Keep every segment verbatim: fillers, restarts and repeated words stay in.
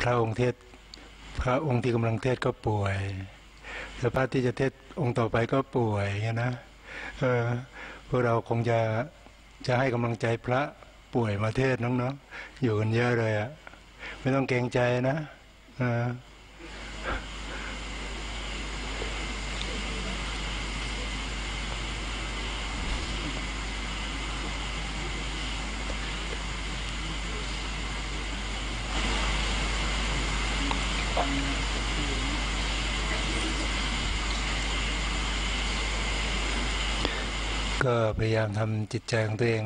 พระองค์เทศพระองค์ที่กำลังเทศก็ป่วยแล้วพระที่จะเทศองค์ต่อไปก็ป่วยเงี้ยนะเออพวกเราคงจะจะให้กำลังใจพระป่วยมาเทศน้องๆอยู่กันเยอะเลยอะไม่ต้องเกรงใจนะเออก็พยายามทำจิตใจของตัวเอง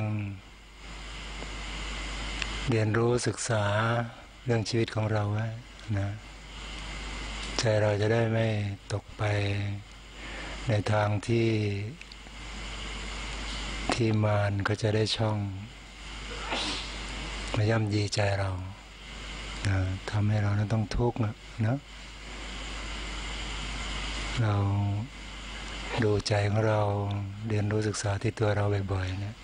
เรียนรู้ศึกษาเรื่องชีวิตของเราไว้นะใจเราจะได้ไม่ตกไปในทางที่ที่มารก็จะได้ช่องมาย่ำยีใจเรานะทำให้เรานั้นต้องทุกข์นะนะเราดูใจของเราเรียนรู้ศึกษาที่ตัวเราบ่อยๆนะ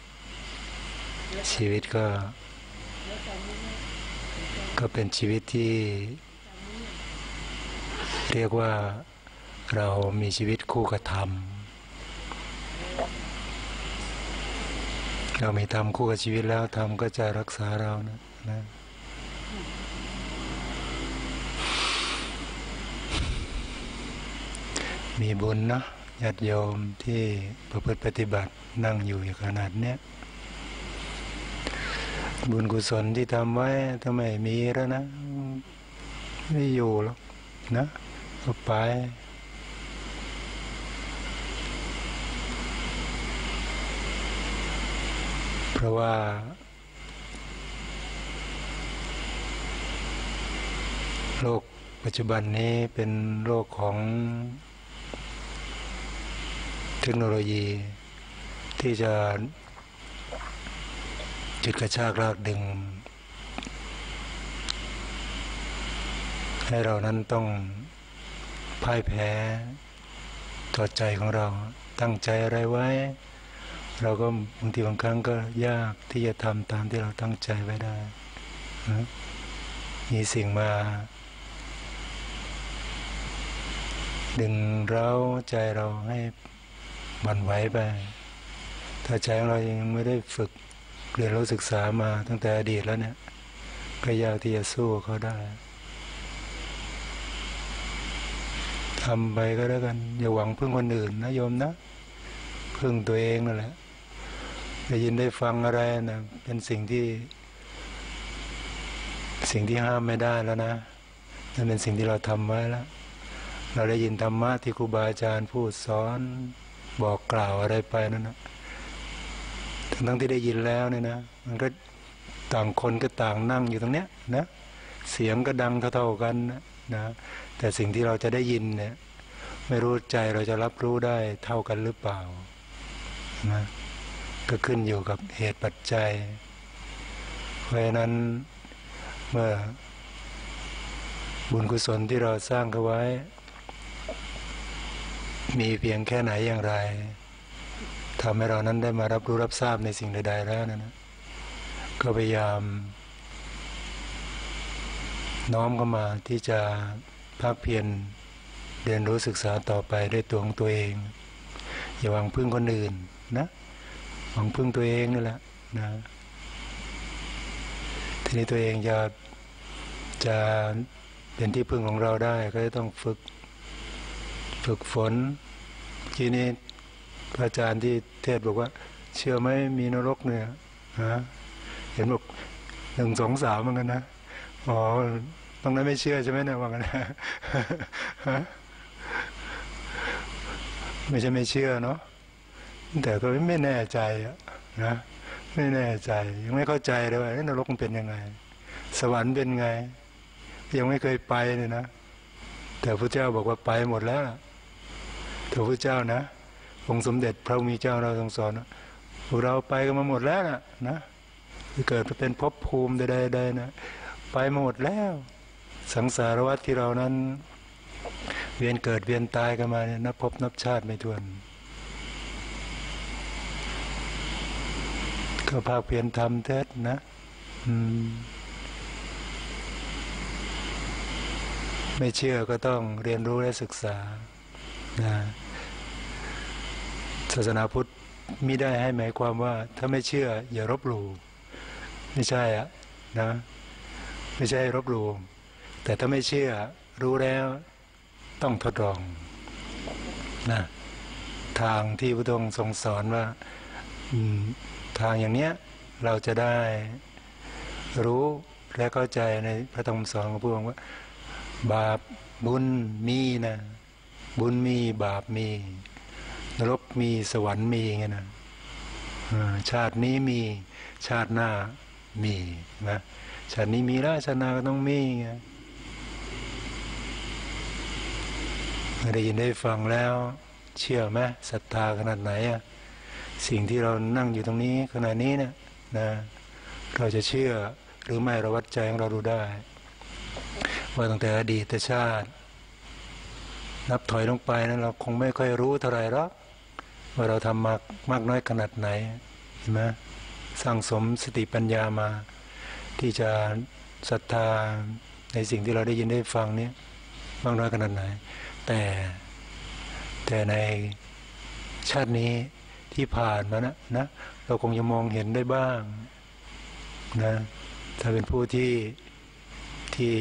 ชีวิตก็ก็เป็นชีวิตที่เรียกว่าเรามีชีวิตคู่กับธรรมเรามีธรรมคู่กับชีวิตแล้วธรรมก็จะรักษาเรานะนะมีบุญนะญาติโยมที่ประพฤติปฏิบัตินั่งอยู่อย่างขนาดเนี้ยบุญกุศลที่ทำไว้ทำไมมีแล้วนะไม่อยู่หรอกนะก็ไปเพราะว่าโลกปัจจุบันนี้เป็นโลกของเทคโนโลยีที่จะจุดกระชากลากดึงให้เรานั้นต้องพ่ายแพ้ต่อใจของเราตั้งใจอะไรไว้เราก็บางทีบางครั้งก็ยากที่จะทำตามที่เราตั้งใจไว้ได้นะมีสิ่งมาดึงเราใจเราให้มันไหวไปถ้าใจของเรายังไม่ได้ฝึกเรียนรู้ศึกษามาตั้งแต่อดีตแล้วเนี่ยก็ยากที่จะสู้เขาได้ทำไปก็แล้วกันอย่าหวังพึ่งคนอื่นนะโยมนะพึ่งตัวเองนั่นแหละได้ยินได้ฟังอะไรนะเป็นสิ่งที่สิ่งที่ห้ามไม่ได้แล้วนะนั่นเป็นสิ่งที่เราทำไว้แล้วเราได้ยินธรรมะที่ครูบาอาจารย์พูดสอนบอกกล่าวอะไรไปนั่นนะทั้งที่ได้ยินแล้วเนี่ยนะมันก็ต่างคนก็ต่างนั่งอยู่ตรงเนี้ยนะเสียงก็ดังเท่าๆกันนะแต่สิ่งที่เราจะได้ยินเนี่ยไม่รู้ใจเราจะรับรู้ได้เท่ากันหรือเปล่านะก็ขึ้นอยู่กับเหตุปัจจัยเพราะฉะนั้นเมื่อบุญกุศลที่เราสร้างกันไว้มีเพียงแค่ไหนอย่างไรทำให้เรานั้นได้มารับรู้รับทราบในสิ่งใดๆแล้วนะนะก็พยายามน้อมเข้ามาที่จะภาคเพียรเรียนรู้ศึกษาต่อไปด้วยตัวของตัวเองอย่าหวังพึ่งคนอื่นนะหวังพึ่งตัวเองนี่แหละนะทีนี้ตัวเองจะจะเป็นที่พึ่งของเราได้ก็จะต้องฝึกฝึกฝนทีนี้พระอาจารย์ที่เทศบอกว่าเชื่อไหมมีนรกเนี่ยนะเห็นบอกหนึ่งสองสามเหมือนกันนะอ๋อตรงนั้นไม่เชื่อใช่ไหมเนี่ยว่ากันนะไม่ใช่ไม่เชื่อเนาะแต่ก็ไม่แน่ใจนะไม่แน่ใจยังไม่เข้าใจเลยว่านรกมันเป็นยังไงสวรรค์เป็นไงยังไม่เคยไปเลยนะแต่พระเจ้าบอกว่าไปหมดแล้วแต่พระเจ้านะองค์สมเด็จพระมีเจ้าเราทรงสอนนะพวกเราไปกันมาหมดแล้วนะนะเกิดมาเป็นภพภูมิใดๆนะไปมาหมดแล้วสังสารวัฏที่เรานั้นเวียนเกิดเวียนตายกันมาเนี่ยนับภพนับชาติไม่ถ้วนก็ภาคเพียรทำเทศนะ ไม่เชื่อก็ต้องเรียนรู้และศึกษานะศาสนาพุทธมิได้ให้หมายความว่าถ้าไม่เชื่ออย่ารบหลู่ไม่ใช่อ่ะนะไม่ใช่รบหลู่แต่ถ้าไม่เชื่อรู้แล้วต้องทดลองนะทางที่พระองค์ทรงสอนว่าทางอย่างเนี้ยเราจะได้รู้และเข้าใจในพระธรรมสอนของพระองค์ว่าบาปบุญมีนะบุญมีบาปมีนรกมีสวรรค์มีไงนะชาตินี้มีชาติหน้ามีนะชาตินี้มีแล้วชาติหน้าก็ต้องมีไงได้ยินได้ฟังแล้วเชื่อไหมศรัทธาขนาดไหนอะสิ่งที่เรานั่งอยู่ตรงนี้ขณะนี้เนี่ยนะเราจะเชื่อหรือไม่เราวัดใจของเราดูได้ว่าตั้งแต่อดีตชาตินับถอยลงไปนั้นเราคงไม่ค่อยรู้เท่าไหร่หรอกว่าเราทำมากมากน้อยขนาดไหนเห็นไหมสร้างสมสติปัญญามาที่จะศรัทธาในสิ่งที่เราได้ยินได้ฟังนี้มากน้อยขนาดไหนแต่แต่ในชาตินี้ที่ผ่านมานะนะเราคงจะมองเห็นได้บ้างนะถ้าเป็นผู้ที่ที่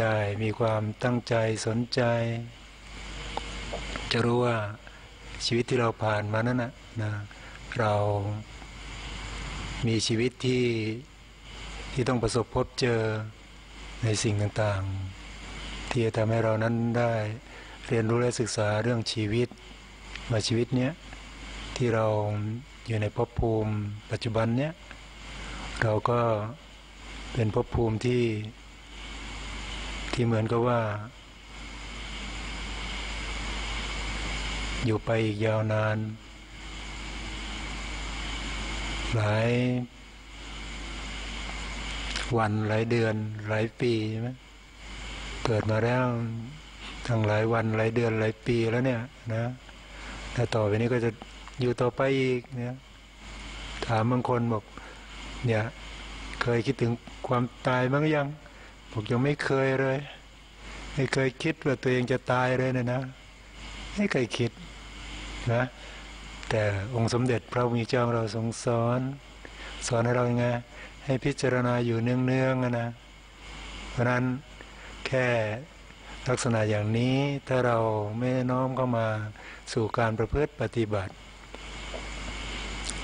ได้มีความตั้งใจสนใจจะรู้ว่าชีวิตที่เราผ่านมานั้นนะนะเรามีชีวิตที่ที่ต้องประสบพบเจอในสิ่งต่างๆที่จะทำให้เรานั้นได้เรียนรู้และศึกษาเรื่องชีวิตว่าชีวิตเนี้ยที่เราอยู่ในภพภูมิปัจจุบันเนี้ยเราก็เป็นภพภูมิที่ที่เหมือนกับว่าอยู่ไปอีกยาวนานหลายวันหลายเดือนหลายปีใช่ไหมเกิดมาแล้วทั้งหลายวันหลายเดือนหลายปีแล้วเนี่ยนะแต่ต่อไปนี้ก็จะอยู่ต่อไปอีกเนี่ยถามบางคนบอกเนี่ยเคยคิดถึงความตายบ้างยังบอกยังไม่เคยเลยไม่เคยคิดว่าตัวเองจะตายเลยเนี่ยนะไม่เคยคิดนะแต่องค์สมเด็จพระพุทธเจ้าเราทรงสอนสอนให้เราไงให้พิจารณาอยู่เนืองๆนะเพราะนั้นแค่ลักษณะอย่างนี้ถ้าเราไม่น้อมเข้ามาสู่การประพฤติปฏิบัติ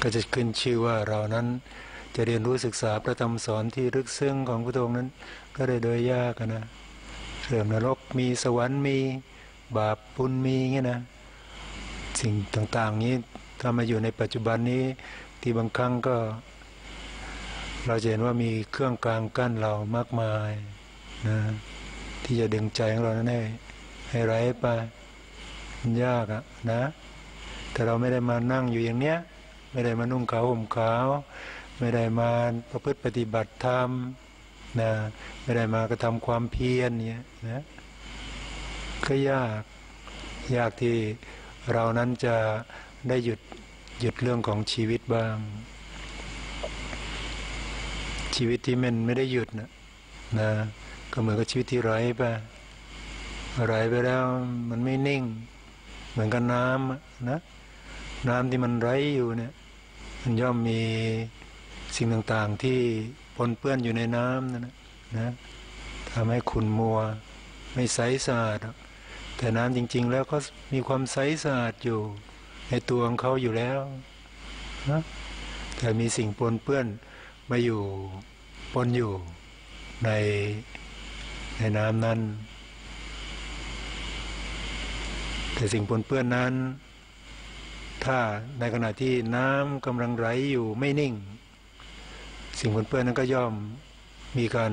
ก็จะขึ้นชื่อว่าเรานั้นจะเรียนรู้ศึกษาพระธรรมสอนที่ลึกซึ้งของพระองค์นั้นก็ได้โดยยากนะเรื่องนรกมีสวรรค์มีบาปบุญมีเงี้ยนะสิ่งต่างๆนี้ถ้ามาอยู่ในปัจจุบันนี้ที่บางครั้งก็เราจะเห็นว่ามีเครื่องกลางกั้นเรามากมายนะที่จะดึงใจของเราให้ให้ไร้ไปมันยากอะนะแต่เราไม่ได้มานั่งอยู่อย่างเนี้ยไม่ได้มานุ่งขาวห่มขาวไม่ได้มาประพฤติปฏิบัติธรรมนะไม่ได้มากระทำความเพียรเนี้ยนะก็ยากยากที่เรานั้นจะได้หยุดหยุดเรื่องของชีวิตบ้างชีวิตที่มันไม่ได้หยุดนะนะก็เหมือนกับชีวิตที่ไร้ไปไร้ไปแล้วมันไม่นิ่งเหมือนกับน้ำนะน้ำที่มันไร้อยู่เนี่ยมันย่อมมีสิ่งต่างๆที่ปนเปื้อนอยู่ในน้ำนะนะทำให้ขุ่นมัวไม่ใสสะอาดแต่น้ำจริงๆแล้วก็มีความใสสะอาดอยู่ในตัวของเขาอยู่แล้วนะแต่มีสิ่งปนเปื้อนมาอยู่ปนอยู่ในในน้ำนั้นแต่สิ่งปนเปื้อนนั้นถ้าในขณะที่น้ำกำลังไหลอยู่ไม่นิ่งสิ่งปนเปื้อนนั้นก็ย่อมมีการ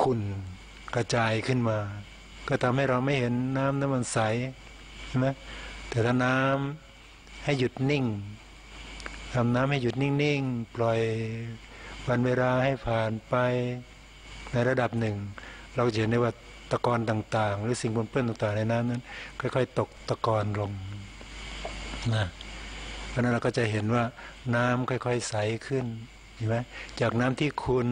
ขุ่นกระจายขึ้นมาก็ทำให้เราไม่เห็นน้ำนั้นมันใสใช่ไหมแต่ถ้าน้ำให้หยุดนิ่งทำน้ำให้หยุดนิ่งๆปล่อยวันเวลาให้ผ่านไปในระดับหนึ่งเราจะเห็นได้ว่าตะกอนต่างๆหรือสิ่งปนเปื้อนต่างๆในน้ำนั้นค่อยๆตกตะกอนลงนะเพราะนั้นเราก็จะเห็นว่าน้ำค่อยๆใสขึ้นใช่ไหมจากน้ำที่ขุ่น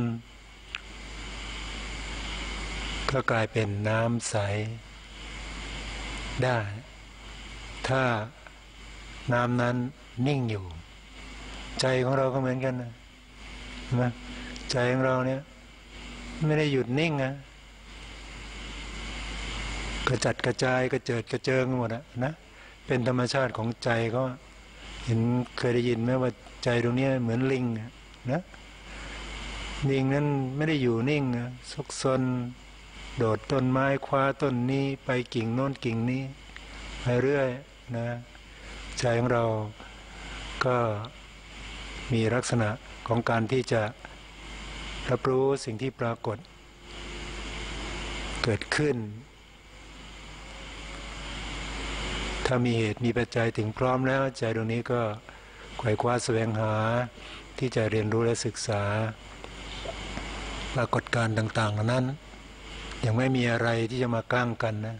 ก็กลายเป็นน้ำใสได้ถ้าน้ำนั้นนิ่งอยู่ใจของเราก็เหมือนกันนะใจของเราเนี่ยไม่ได้หยุดนิ่งนะกระจัดกระจายกระเจิดกระเจิงหมดอะนะเป็นธรรมชาติของใจก็เห็นเคยได้ยินไหมว่าใจตรงนี้เหมือนลิงนะลิงนั้นไม่ได้อยู่นิ่งนะซุกซนโดดต้นไม้คว้าต้นนี้ไปกิ่งโน้นกิ่งนี้ไปเรื่อยนะใจของเราก็มีลักษณะของการที่จะรับรู้สิ่งที่ปรากฏเกิดขึ้นถ้ามีเหตุมีปัจจัยถึงพร้อมแล้วใจตรงนี้ก็ไขว่คว้าแสวงหาที่จะเรียนรู้และศึกษาปรากฏการณ์ต่างๆเหล่านั้นยังไม่มีอะไรที่จะมากั้นกันนะ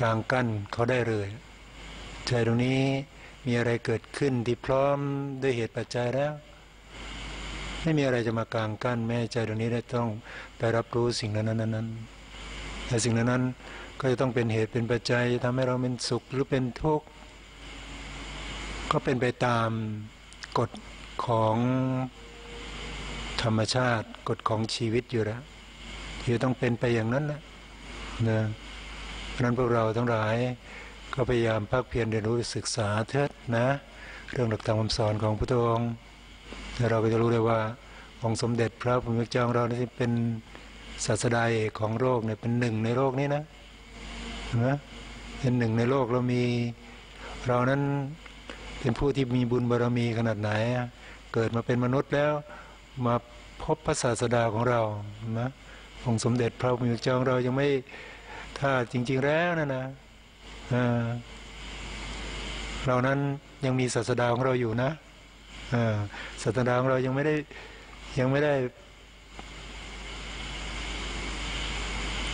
กลางกั้นเขาได้เลยใจตรงนี้มีอะไรเกิดขึ้นที่พร้อมด้วยเหตุปัจจัยแล้วไม่มีอะไรจะมากลางกั้นแม่ใจตรงนี้ได้ต้องไปรับรู้สิ่งนั้นนั้นแต่สิ่งนั้นก็จะต้องเป็นเหตุเป็นปัจจัยทำให้เราเป็นสุขหรือเป็นทุกข์ก็เป็นไปตามกฎของธรรมชาติกฎของชีวิตอยู่แล้วที่ต้องเป็นไปอย่างนั้นแหละนะเพราะนั้นพวกเราทั้งหลายก็พยายามภาคเพียรเรียนรู้ศึกษาเถิดนะเรื่องหลักธรรมคำสอนของพระพุทธองค์เราก็จะรู้ได้ว่าองค์สมเด็จพระพุทธเจ้าของเราที่เป็นศาสดาเอกของโลกเนี่ยเป็นหนึ่งในโลกนี้นะนะเป็นหนึ่งในโลกเรามีเรานั้นเป็นผู้ที่มีบุญบารมีขนาดไหนเกิดมาเป็นมนุษย์แล้วมาพบพระศาสดาของเรานะองค์สมเด็จพระพุทธเจ้าของเรายังไม่ถ้าจริงๆแล้วนะนะเรานั้นยังมีศาสดาของเราอยู่นะศาสดาของเรายังไม่ได้ยังไม่ได้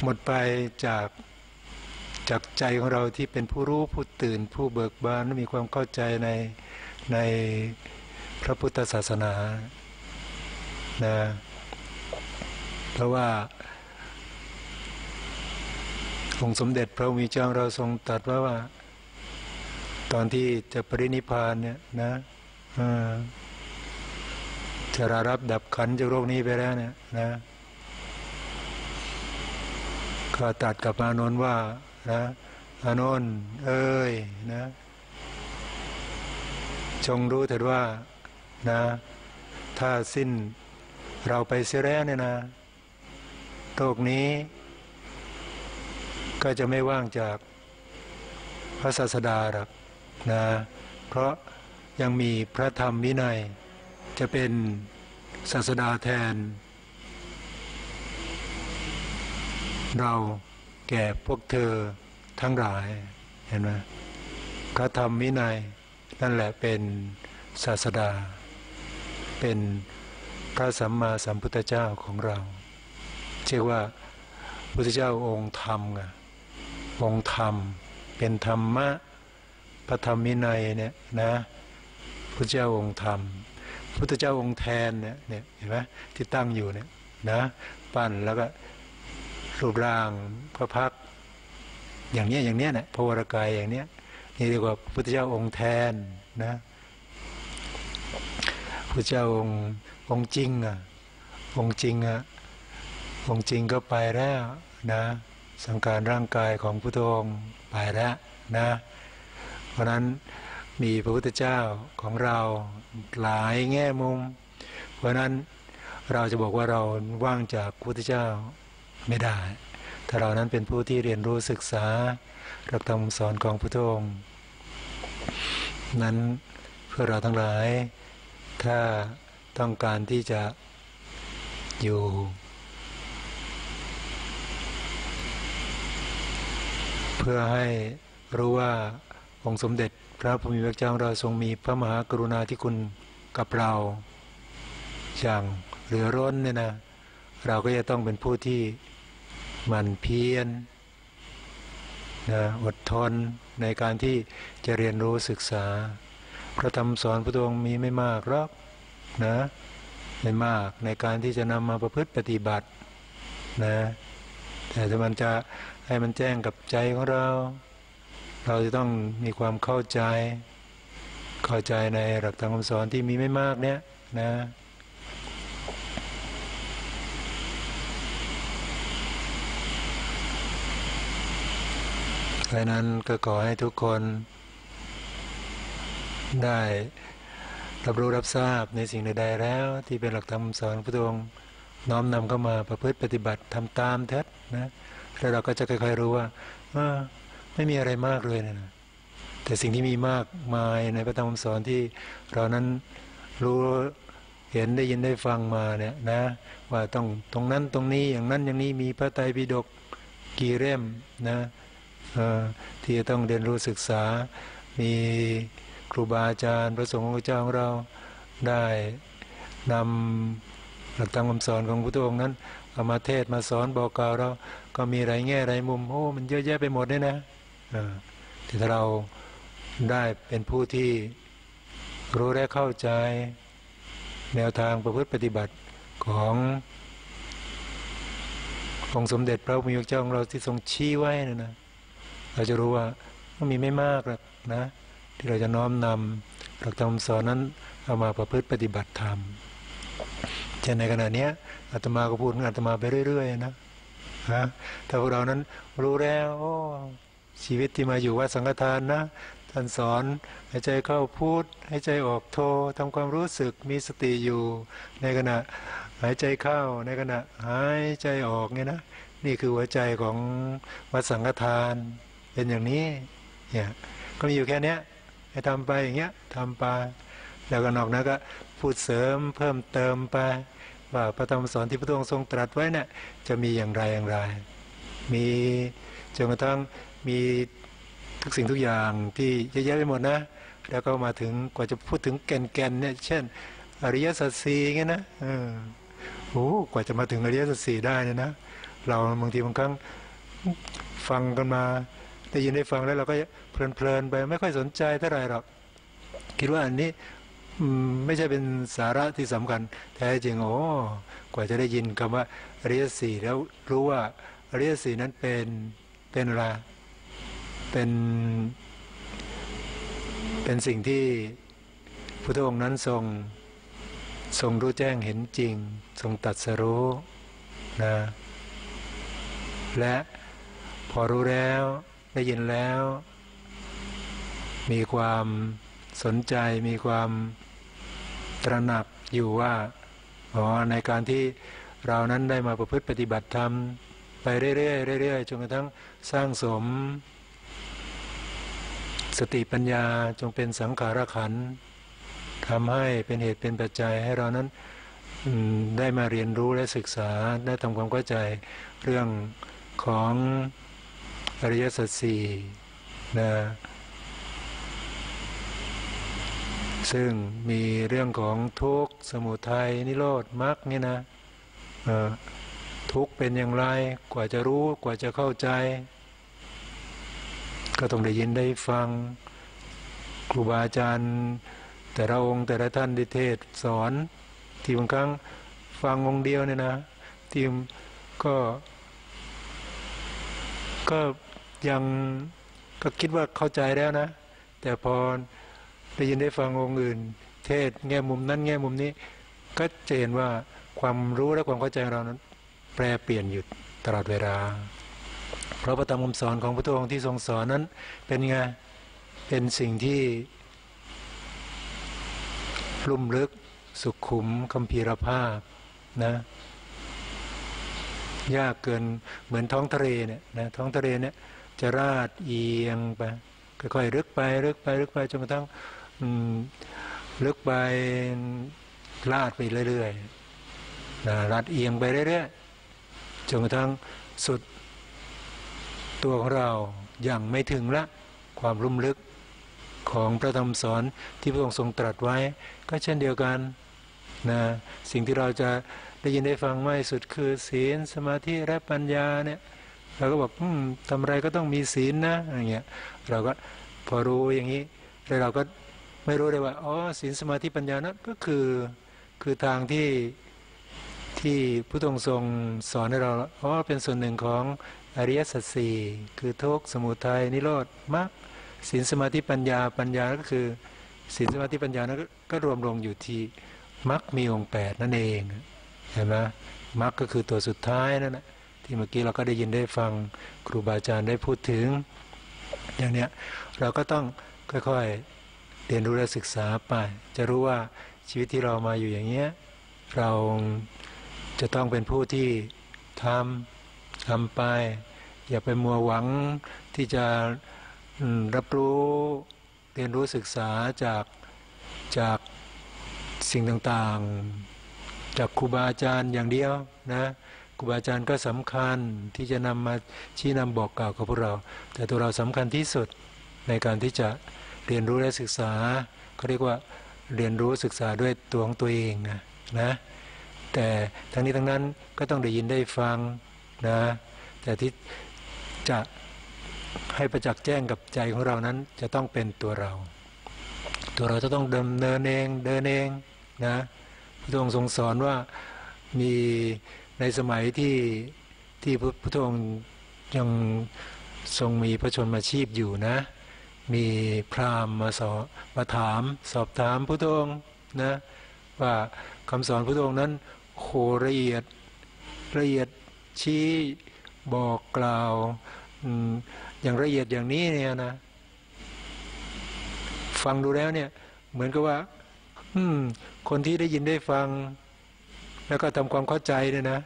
หมดไปจากจากใจของเราที่เป็นผู้รู้ผู้ตื่นผู้เบิกบานและมีความเข้าใจในในพระพุทธศาสนานะเพราะว่าองค์สมเด็จพระมีเจ้าเราทรงตรัสว่าว่าตอนที่จะปรินิพพานเนี่ยนะจะระรับดับขันจากโลกนี้ไปแล้วเนี่ยนะก็ตรัสกับอานนท์ว่านะอานนท์เอ้ยนะจงรู้เถิดว่านะถ้าสิ้นเราไปเสียแล้วเนี่ยนะโลกนี้ก็จะไม่ว่างจากพระศาสดาหรอกนะเพราะยังมีพระธรรมวินัยจะเป็นศาสดาแทนเราแก่พวกเธอทั้งหลายเห็นไหมพระธรรมวินัยนั่นแหละเป็นศาสดาเป็นพระสัมมาสัมพุทธเจ้าของเราเรียกว่าพุทธเจ้าองค์ธรรมไงองค์ธรรมเป็นธรรมะพระธรรมวินัยเนี่ยนะพุทธเจ้าองค์ธรรมพุทธเจ้าองค์แทนเนี่ยเนี่ยเห็นไหมที่ตั้งอยู่เนี่ยนะปั้นแล้วก็รูปร่างพระพักอย่างเนี้ยอย่างเนี้ยนะพระวรกายอย่างเนี้ยนี่เรียกว่าพุทธเจ้าองค์แทนนะพุทธเจ้าองค์องค์จริงอ่ะองค์จริงอ่ะองค์จริงก็ไปแล้วนะสังขารร่างกายของพุทธองค์ไปแล้วนะเพราะนั้นมีพระพุทธเจ้าของเราหลายแง่มุมเพราะนั้นเราจะบอกว่าเราว่างจากพระพุทธเจ้าไม่ได้ถ้าเรานั้นเป็นผู้ที่เรียนรู้ศึกษาหลักธรรมคำสอนของพุทธองค์นั้นเพื่อเราทั้งหลายถ้าต้องการที่จะอยู่เพื่อให้รู้ว่าองค์สมเด็จพระภูมิพระเจ้าเราทรงมีพระมหากรุณาธิคุณกับเราอย่างเหลือล้นเนี่ยนะเราก็จะต้องเป็นผู้ที่หมั่นเพียรนะอดทนในการที่จะเรียนรู้ศึกษาพระธรรมสอนพระองค์มีไม่มากหรอกนะไม่มากในการที่จะนำมาประพฤติปฏิบัตินะ แต่ถ้ามันจะให้มันแจ้งกับใจของเราเราจะต้องมีความเข้าใจเข้าใจในหลักธรรมคำสอนที่มีไม่มากเนี้ยนะดังนั้นก็ขอให้ทุกคนได้รับรู้รับทราบในสิ่งใดๆแล้วที่เป็นหลักธรรมคำสอนพระองค์น้อมนำเข้ามาประพฤติปฏิบัติทำตามเถิดนะแล้วเราก็จะค่อยๆรู้ว่าไม่มีอะไรมากเลยนะแต่สิ่งที่มีมากมายในพระธรรมคำสอนที่เรานั้นรู้เห็นได้ยินได้ฟังมาเนี่ยนะว่าต้องตรงนั้นตรงนี้อย่างนั้นอย่างนี้มีพระไตรปิฎกกี่เล่มนะที่จะต้องเรียนรู้ศึกษามีครูบาอาจารย์พระสงฆ์ของพระเจ้าของเราได้นำหลักธรรมคำสอนของพระองค์นั้นเอามาเทศมาสอนบอกกล่าวเราก็มีไรแง่ไรมุมโอ้มันเยอะแยะไปหมดเลยนะที่ถ้าเราได้เป็นผู้ที่รู้และเข้าใจแนวทางประพฤติปฏิบัติขององค์สมเด็จพระพุทธเจ้าของเราที่ทรงชี้ไว้นะนะเราจะรู้ว่ามันมีไม่มากหรอกนะที่เราจะน้อมนำหลักธรรมสอนนั้นเอามาประพฤติปฏิบัติธรรมเช่นในขณะนี้อาตมาก็พูดอาตมาไปเรื่อยๆนะฮะถ้าพวกเรานั้นรู้แล้วชีวิตที่มาอยู่วัดสังฆทานนะท่านสอนให้ใจเข้าพูดให้ใจออกโททำความรู้สึกมีสติอยู่ในขณะหายใจเข้าในขณะหายใจออกเนี่ยนะนี่คือหัวใจของวัดสังฆทานเป็นอย่างนี้เนี่ยก็มีอยู่แค่นี้ให้ทำไปอย่างเงี้ยทำไปแล้วก็นอกนั้นก็พูดเสริมเพิ่มเติมไปว่าพระธรรมสอนที่พระองค์ทรงตรัสไว้เนี่ยจะมีอย่างไรอย่างไรมีจนกระทั่งมีทุกสิ่งทุกอย่างที่เยอะแยะไปหมดนะแล้วก็มาถึงกว่าจะพูดถึงแก่นแก่นเนี่ยเช่นอริยสัจสี่เงี้ยนะเออโอ้กว่าจะมาถึงอริยสัจสี่ได้เนี่ยนะเราบางทีบางครั้งฟังกันมาได้ยินได้ฟังแล้วเราก็เพลินๆไปไม่ค่อยสนใจเท่าไหร่หรอกคิดว่าอันนี้ไม่ใช่เป็นสาระที่สำคัญแท้จริงโอ้กว่าจะได้ยินคำว่าอริยสัจสี่แล้วรู้ว่าอริยสัจสี่นั้นเป็นเป็นอะไรเป็นเป็นสิ่งที่พระองค์นั้นทรงทรงรู้แจ้งเห็นจริงทรงตรัสรู้นะและพอรู้แล้วได้ยินแล้วมีความสนใจมีความตระหนักอยู่ว่าอ๋อในการที่เรานั้นได้มาประพฤติปฏิบัติธรรมไปเรื่อยๆเรื่อยๆจนกระทั่งสร้างสมสติปัญญาจงเป็นสังขารขันธ์ทำให้เป็นเหตุเป็นปัจจัยให้เรานั้นได้มาเรียนรู้และศึกษาได้ทำความเข้าใจเรื่องของอริยสัจสี่นะซึ่งมีเรื่องของทุกข์สมุทัยนิโรธมรรคเนี่ยนะทุกข์เป็นอย่างไรกว่าจะรู้กว่าจะเข้าใจก็ต้องได้ยินได้ฟังครูบาอาจารย์แต่ละองค์แต่ละท่านได้เทศสอนที่บางครั้งฟังองค์เดียวเนี่ยนะที่ก็ก็ยังก็คิดว่าเข้าใจแล้วนะแต่พอได้ยินได้ฟังองค์อื่นเทศแง่มุมนั้นแง่มุมนี้ก็จะเห็นว่าความรู้และความเข้าใจเรานั้นแปรเปลี่ยนอยู่ตลอดเวลาเพราะพระธรรมคำสอนของพระองค์ที่ทรงสอนนั้นเป็นไงเป็นสิ่งที่ลุ่มลึกสุขุมคัมภีรภาพนะยากเกินเหมือนท้องทะเลเนี่ยนะท้องทะเลเนี่ยจะราดเอียงไปค่อยๆลึกไปลึกไปลึกไปจนกระทั่งลึกไปลาดไปเรื่อยๆนะลาดเอียงไปเรื่อยๆจนกระทั่งสุดตัวของเรายังไม่ถึงละความลุ่มลึกของพระธรรมสอนที่พระองค์ทรงตรัสไว้ก็เช่นเดียวกันนะสิ่งที่เราจะได้ยินได้ฟังมากที่สุดคือศีลสมาธิและปัญญาเนี่ยเราก็บอกทำอะไรก็ต้องมีศีลนะอย่างเงี้ยเราก็พอรู้อย่างนี้แล้วเราก็ไม่รู้เลยว่าอ๋อศีลสมาธิปัญญานั้นก็คือคือทางที่ ที่พุทธองค์ทรงสอนให้เราเพราะเป็นส่วนหนึ่งของอริยสัจสี่คือทุกข์สมุทัยนิโรธมรรคศีลสมาธิปัญญาปัญญาก็คือศีลสมาธิปัญญานั้นก็รวมลงอยู่ที่มรรคมีองค์แปดนั่นเองเห็นไหมมรรคก็คือตัวสุดท้ายนั่นแหละที่เมื่อกี้เราก็ได้ยินได้ฟังครูบาอาจารย์ได้พูดถึงอย่างเนี้ยเราก็ต้องค่อยๆเรียนรู้และศึกษาไปจะรู้ว่าชีวิตที่เรามาอยู่อย่างเงี้ยเราจะต้องเป็นผู้ที่ทำทำไปอย่าไปมัวหวังที่จะรับรู้เรียนรู้ศึกษาจากจากสิ่งต่างๆจากครูบาอาจารย์อย่างเดียวนะครูบาอาจารย์ก็สำคัญที่จะนำมาชี้นำบอกกล่าวกับพวกเราแต่ตัวเราสำคัญที่สุดในการที่จะเรียนรู้และศึกษาเขาเรียกว่าเรียนรู้ศึกษาด้วยตัวของตัวเองนะนะแต่ทั้งนี้ทั้งนั้นก็ต้องได้ยินได้ฟังนะแต่ที่จะให้ประจักษ์แจ้งกับใจของเรานั้นจะต้องเป็นตัวเราตัวเราจะต้องดำเนินเองเดินเองนะพระองค์ทรงสอนว่ามีในสมัยที่ที่พระองค์ยังทรงมีพระชนมาชีพอยู่นะมีพราหมณ์มาสอบมาถามสอบถามพระองค์นะว่าคำสอนพระองค์นั้นโหละเอียดละเอียดชี้บอกกล่าวอย่างละเอียดอย่างนี้เนี่ยนะฟังดูแล้วเนี่ยเหมือนกับว่าคนที่ได้ยินได้ฟังแล้วก็ทำความเข้าใจเนี่ยนะ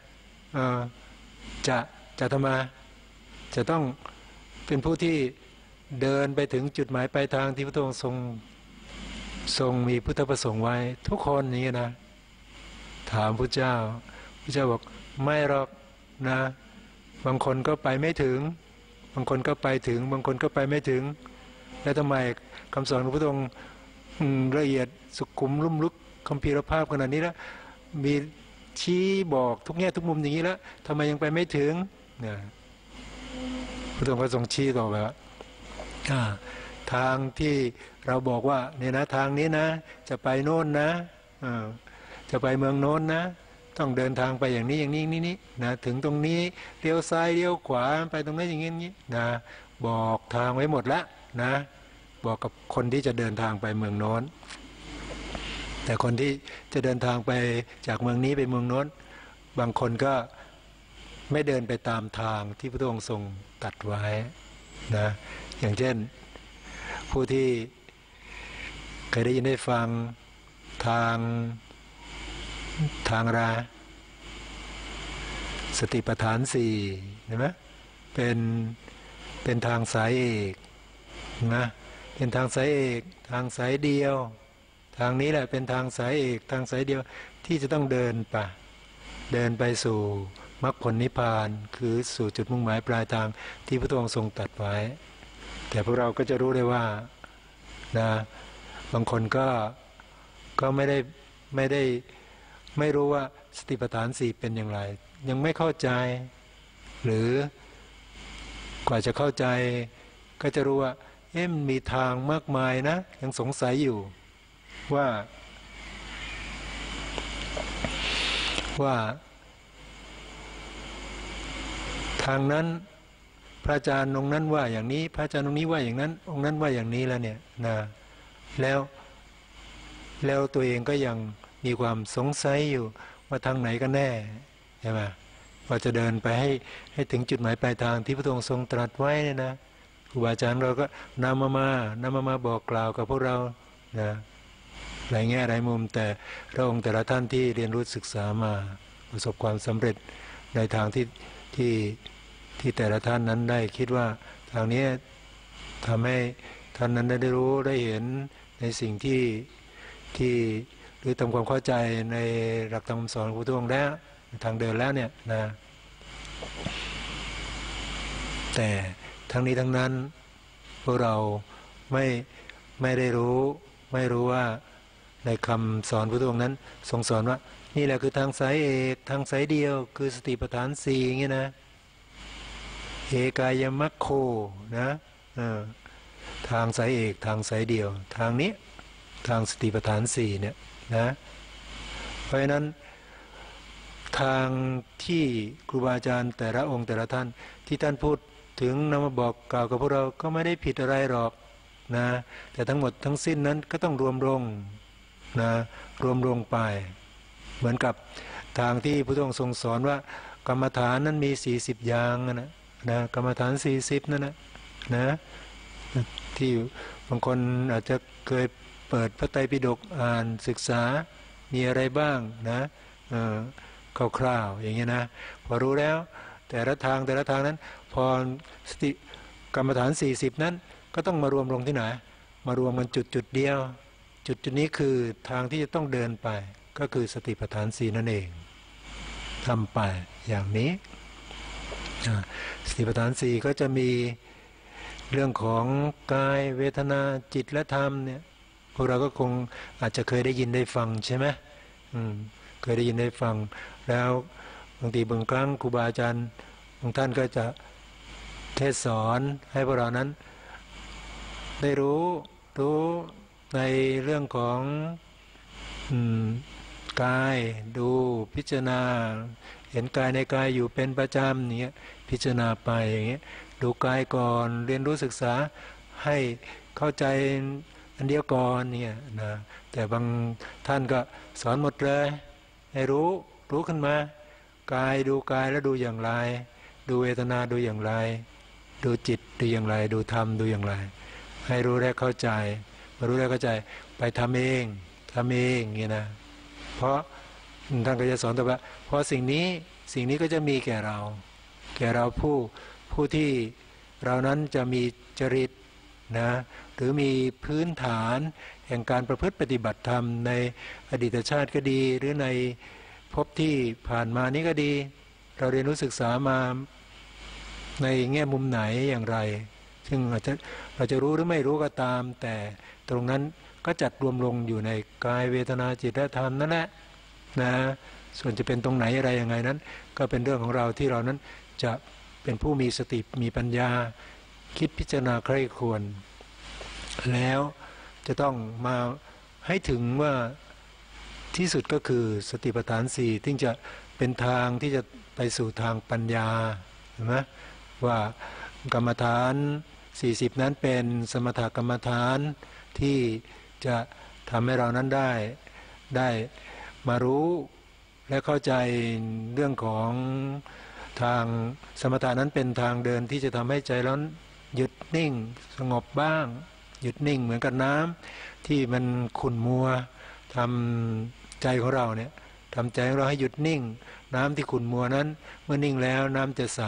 จะจะทำมาจะต้องเป็นผู้ที่เดินไปถึงจุดหมายปลายทางที่พระองค์ทรงทรงมีพุทธประสงค์ไว้ทุกคนนี้นะถามพระเจ้าพระเจ้าบอกไม่หรอกนะบางคนก็ไปไม่ถึงบางคนก็ไปถึงบางคนก็ไปไม่ถึงแล้วทำไมคำสอนของพระองค์ละเอียดสุขุมลุ่มลึกคัมภีรภาพขนาดนี้แล้วมีชี้บอกทุกแง่ทุกมุมอย่างนี้แล้วทำไมยังไปไม่ถึงนะพระองค์ก็ทรงชี้ต่อไปว่าทางที่เราบอกว่าเนี่ยนะทางนี้นะจะไปโน่นนะจะไปเมืองโน้นนะต้องเดินทางไปอย่างนี้อย่างนี้นี่นี่นะถึงตรงนี้เลี้ยวซ้ายเลี้ยวขวาไปตรงนี้อย่างนี้นี้นะบอกทางไว้หมดแล้วนะบอกกับคนที่จะเดินทางไปเมืองโน้นแต่คนที่จะเดินทางไปจากเมืองนี้ไปเมืองโน้นบางคนก็ไม่เดินไปตามทางที่พระองค์ทรงตัดไว้นะอย่างเช่นผู้ที่เคยได้ยินได้ฟังทางทางราสติปัฏฐานสี่เห็นไหมเป็นเป็นทางสายเอกนะเป็นทางสายเอกทางสายเดียวทางนี้แหละเป็นทางสายเอกทางสายเดียวที่จะต้องเดินไปเดินไปสู่มรรคผลนิพพานคือสู่จุดมุ่งหมายปลายทางที่พระองค์ทรงตรัสไว้แต่พวกเราก็จะรู้ได้ว่านะบางคนก็ก็ไม่ได้ไม่ได้ไม่รู้ว่าสติปัฏฐานสี่เป็นอย่างไรยังไม่เข้าใจหรือกว่าจะเข้าใจก็จะรู้ว่าเอ๊ะมีทางมากมายนะยังสงสัยอยู่ว่าว่าทางนั้นพระอาจารย์องค์นั้นว่าอย่างนี้พระอาจารย์องค์นี้ว่าอย่างนั้นองค์นั้นว่าอย่างนี้แล้วเนี่ยนะแล้วแล้วตัวเองก็ยังมีความสงสัยอยู่ว่าทางไหนกันแน่ใช่ไหมว่าจะเดินไปให้ให้ถึงจุดหมายปลายทางที่พระองค์ทรงตรัสไว้เนี่ยนะครูบาอาจารย์เราก็นำมามานำมามาบอกกล่าวกับพวกเรานะหลายแง่หลายมุมแต่พระองค์แต่ละท่านที่เรียนรู้ศึกษามาประสบความสำเร็จในทางที่ที่ที่แต่ละท่านนั้นได้คิดว่าทางนี้ทำให้ท่านนั้นได้รู้ได้เห็นในสิ่งที่ที่หรือทำความเข้าใจในหลักธรรมสอนของพระองค์แล้วทางเดินแล้วเนี่ยนะแต่ทั้งนี้ทั้งนั้นพวกเราไม่ไม่ได้รู้ไม่รู้ว่าในคำสอนพระองค์นั้นทรงสอนว่านี่แหละคือทางสายเอกทางสายเดียวคือสติปัฏฐานสี่อย่างนี้นะเอกายมัคโคนะทางสายเอกทางสายเดียวทางนี้ทางสติปัฏฐานสี่เนี่ยนะเพราะฉะนั้น ทางที่ครูบาอาจารย์แต่ละองค์แต่ละท่านที่ท่านพูดถึงนำมาบอกกล่าวกับพวกเราก็ไม่ได้ผิดอะไรหรอกนะแต่ทั้งหมดทั้งสิ้นนั้นก็ต้องรวมลงนะรวมลงไปเหมือนกับทางที่พระองค์ทรงสอนว่ากรรมฐานนั้นมีสี่สิบอย่างนะนะกรรมฐานสี่สิบนั่นนะนะที่บางคนอาจจะเคยเปิดพระไตรปิฎกอ่านศึกษามีอะไรบ้างนะคร่าวๆอย่างเงี้ยนะพอรู้แล้วแต่ละทางแต่ละทางนั้นพอสติกรรมฐานสี่สิบนั้นก็ต้องมารวมลงที่ไหนมารวมกันจุดจุดเดียวจุดจุดนี้คือทางที่จะต้องเดินไปก็คือสติปัฏฐานสี่นั่นเองทำไปอย่างนี้สติปัฏฐานสี่ก็จะมีเรื่องของกายเวทนาจิตและธรรมเนี่ยพวกเราก็คงอาจจะเคยได้ยินได้ฟังใช่ไหมเคยได้ยินได้ฟังแล้วบางทีบางครั้งครูบาอาจารย์บางท่านก็จะเทศสอนให้พวกเรานั้นได้รู้รู้ในเรื่องของกายดูพิจารณาเห็นกายในกายอยู่เป็นประจำอย่างเงี้ยพิจารณาไปอย่างเงี้ยดูกายก่อนเรียนรู้ศึกษาให้เข้าใจอันเดียวก่อนเนี่ยนะแต่บางท่านก็สอนหมดเลยให้รู้รู้ขึ้นมากายดูกายแล้วดูอย่างไรดูเวทนาดูอย่างไรดูจิตดูอย่างไรดูธรรมดูอย่างไรให้รู้และเข้าใจมารู้และเข้าใจไปทำเองทำเองอย่างนี้นะเพราะท่านก็จะสอนแต่ว่าเพราะสิ่งนี้สิ่งนี้ก็จะมีแก่เราแก่เราผู้ผู้ที่เรานั้นจะมีจริตนะหรือมีพื้นฐานแห่งการประพฤติปฏิบัติธรรมในอดีตชาติก็ดีหรือในภพที่ผ่านมานี้ก็ดีเราเรียนรู้ศึกษามาในแง่มุมไหนอย่างไรซึ่งอาจจะเราจะรู้หรือไม่รู้ก็ตามแต่ตรงนั้นก็จัดรวมลงอยู่ในกายเวทนาจิตและธรรมนั่นแหละนะส่วนจะเป็นตรงไหนอะไรยังไงนั้นก็เป็นเรื่องของเราที่เรานั้นจะเป็นผู้มีสติมีปัญญาคิดพิจารณาใคร่ควรแล้วจะต้องมาให้ถึงว่าที่สุดก็คือสติปัฏฐานสี่ที่จะเป็นทางที่จะไปสู่ทางปัญญาเห็นไหมว่ากรรมฐานสี่สิบนั้นเป็นสมถกรรมฐานที่จะทำให้เรานั้นได้ได้มารู้และเข้าใจเรื่องของทางสมถะนั้นเป็นทางเดินที่จะทำให้ใจเราหยุดนิ่งสงบบ้างหยุดนิ่งเหมือนกับน้ำที่มันขุ่นมัวทำใจของเราเนี่ยทำใจของเราให้หยุดนิ่งน้ำที่ขุ่นมัวนั้นเมื่อนิ่งแล้วน้ำจะใส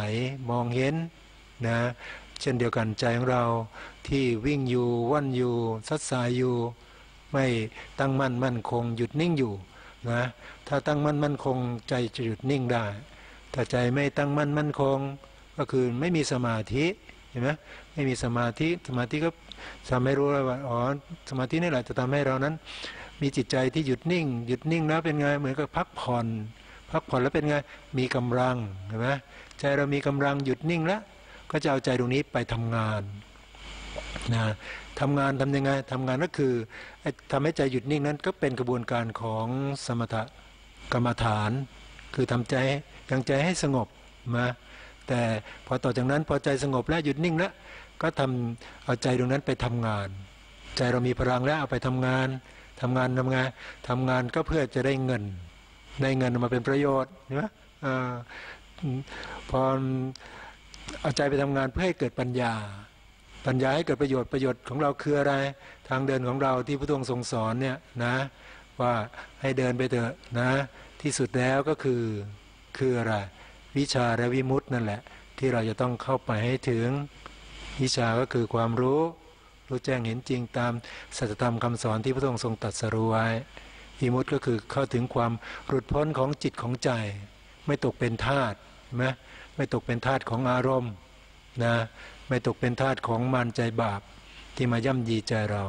มองเห็นนะเช่นเดียวกันใจของเราที่วิ่งอยู่ว่อนอยู่ซัดสายอยู่ไม่ตั้งมั่นมั่นคงหยุดนิ่งอยู่นะถ้าตั้งมั่นมั่นคงใจจะหยุดนิ่งได้ถ้าใจไม่ตั้งมั่นมั่นคงก็คือไม่มีสมาธิเห็นไหมไม่มีสมาธิสมาธิก็ทำให้รู้เลยว่าอ๋อสมาธินี่แหละจะทำให้เรานั้นมีจิตใจที่หยุดนิ่งหยุดนิ่งแล้วเป็นไงเหมือนกับพักผ่อนพักผ่อนแล้วเป็นไงมีกำลังเห็นไหมใจเรามีกำลังหยุดนิ่งแล้วก็จะเอาใจตรงนี้ไปทำงานนะทำงานทำยังไงทำงานก็คือทำให้ใจหยุดนิ่งนั้นก็เป็นกระบวนการของสมถกรรมฐานคือทำใจยังใจให้สงบมาแต่พอต่อจากนั้นพอใจสงบแล้วหยุดนิ่งแล้วก็ทำเอาใจตรงนั้นไปทำงานใจเรามีพลังแล้วเอาไปทำงานทำงานทำงานทำงานก็เพื่อจะได้เงินได้เงินมาเป็นประโยชน์ใช่ไหมพอเอาใจไปทำงานเพื่อให้เกิดปัญญาปัญญาให้เกิดประโยชน์ประโยชน์ของเราคืออะไรทางเดินของเราที่พระองค์ทรงสอนเนี่ยนะว่าให้เดินไปเถอะนะที่สุดแล้วก็คือคืออะไรวิชาและวิมุตตินั่นแหละที่เราจะต้องเข้าไปให้ถึงวิชาก็คือความรู้รู้แจ้งเห็นจริงตามสัจธรรมคำสอนที่พระองค์ทรงตรัสรู้ไว้วิมุตติก็คือเข้าถึงความหลุดพ้นของจิตของใจไม่ตกเป็นทาสไหมไม่ตกเป็นทาสของอารมณ์นะไม่ตกเป็นทาสของมารใจบาปที่มาย่ำยีใจเรา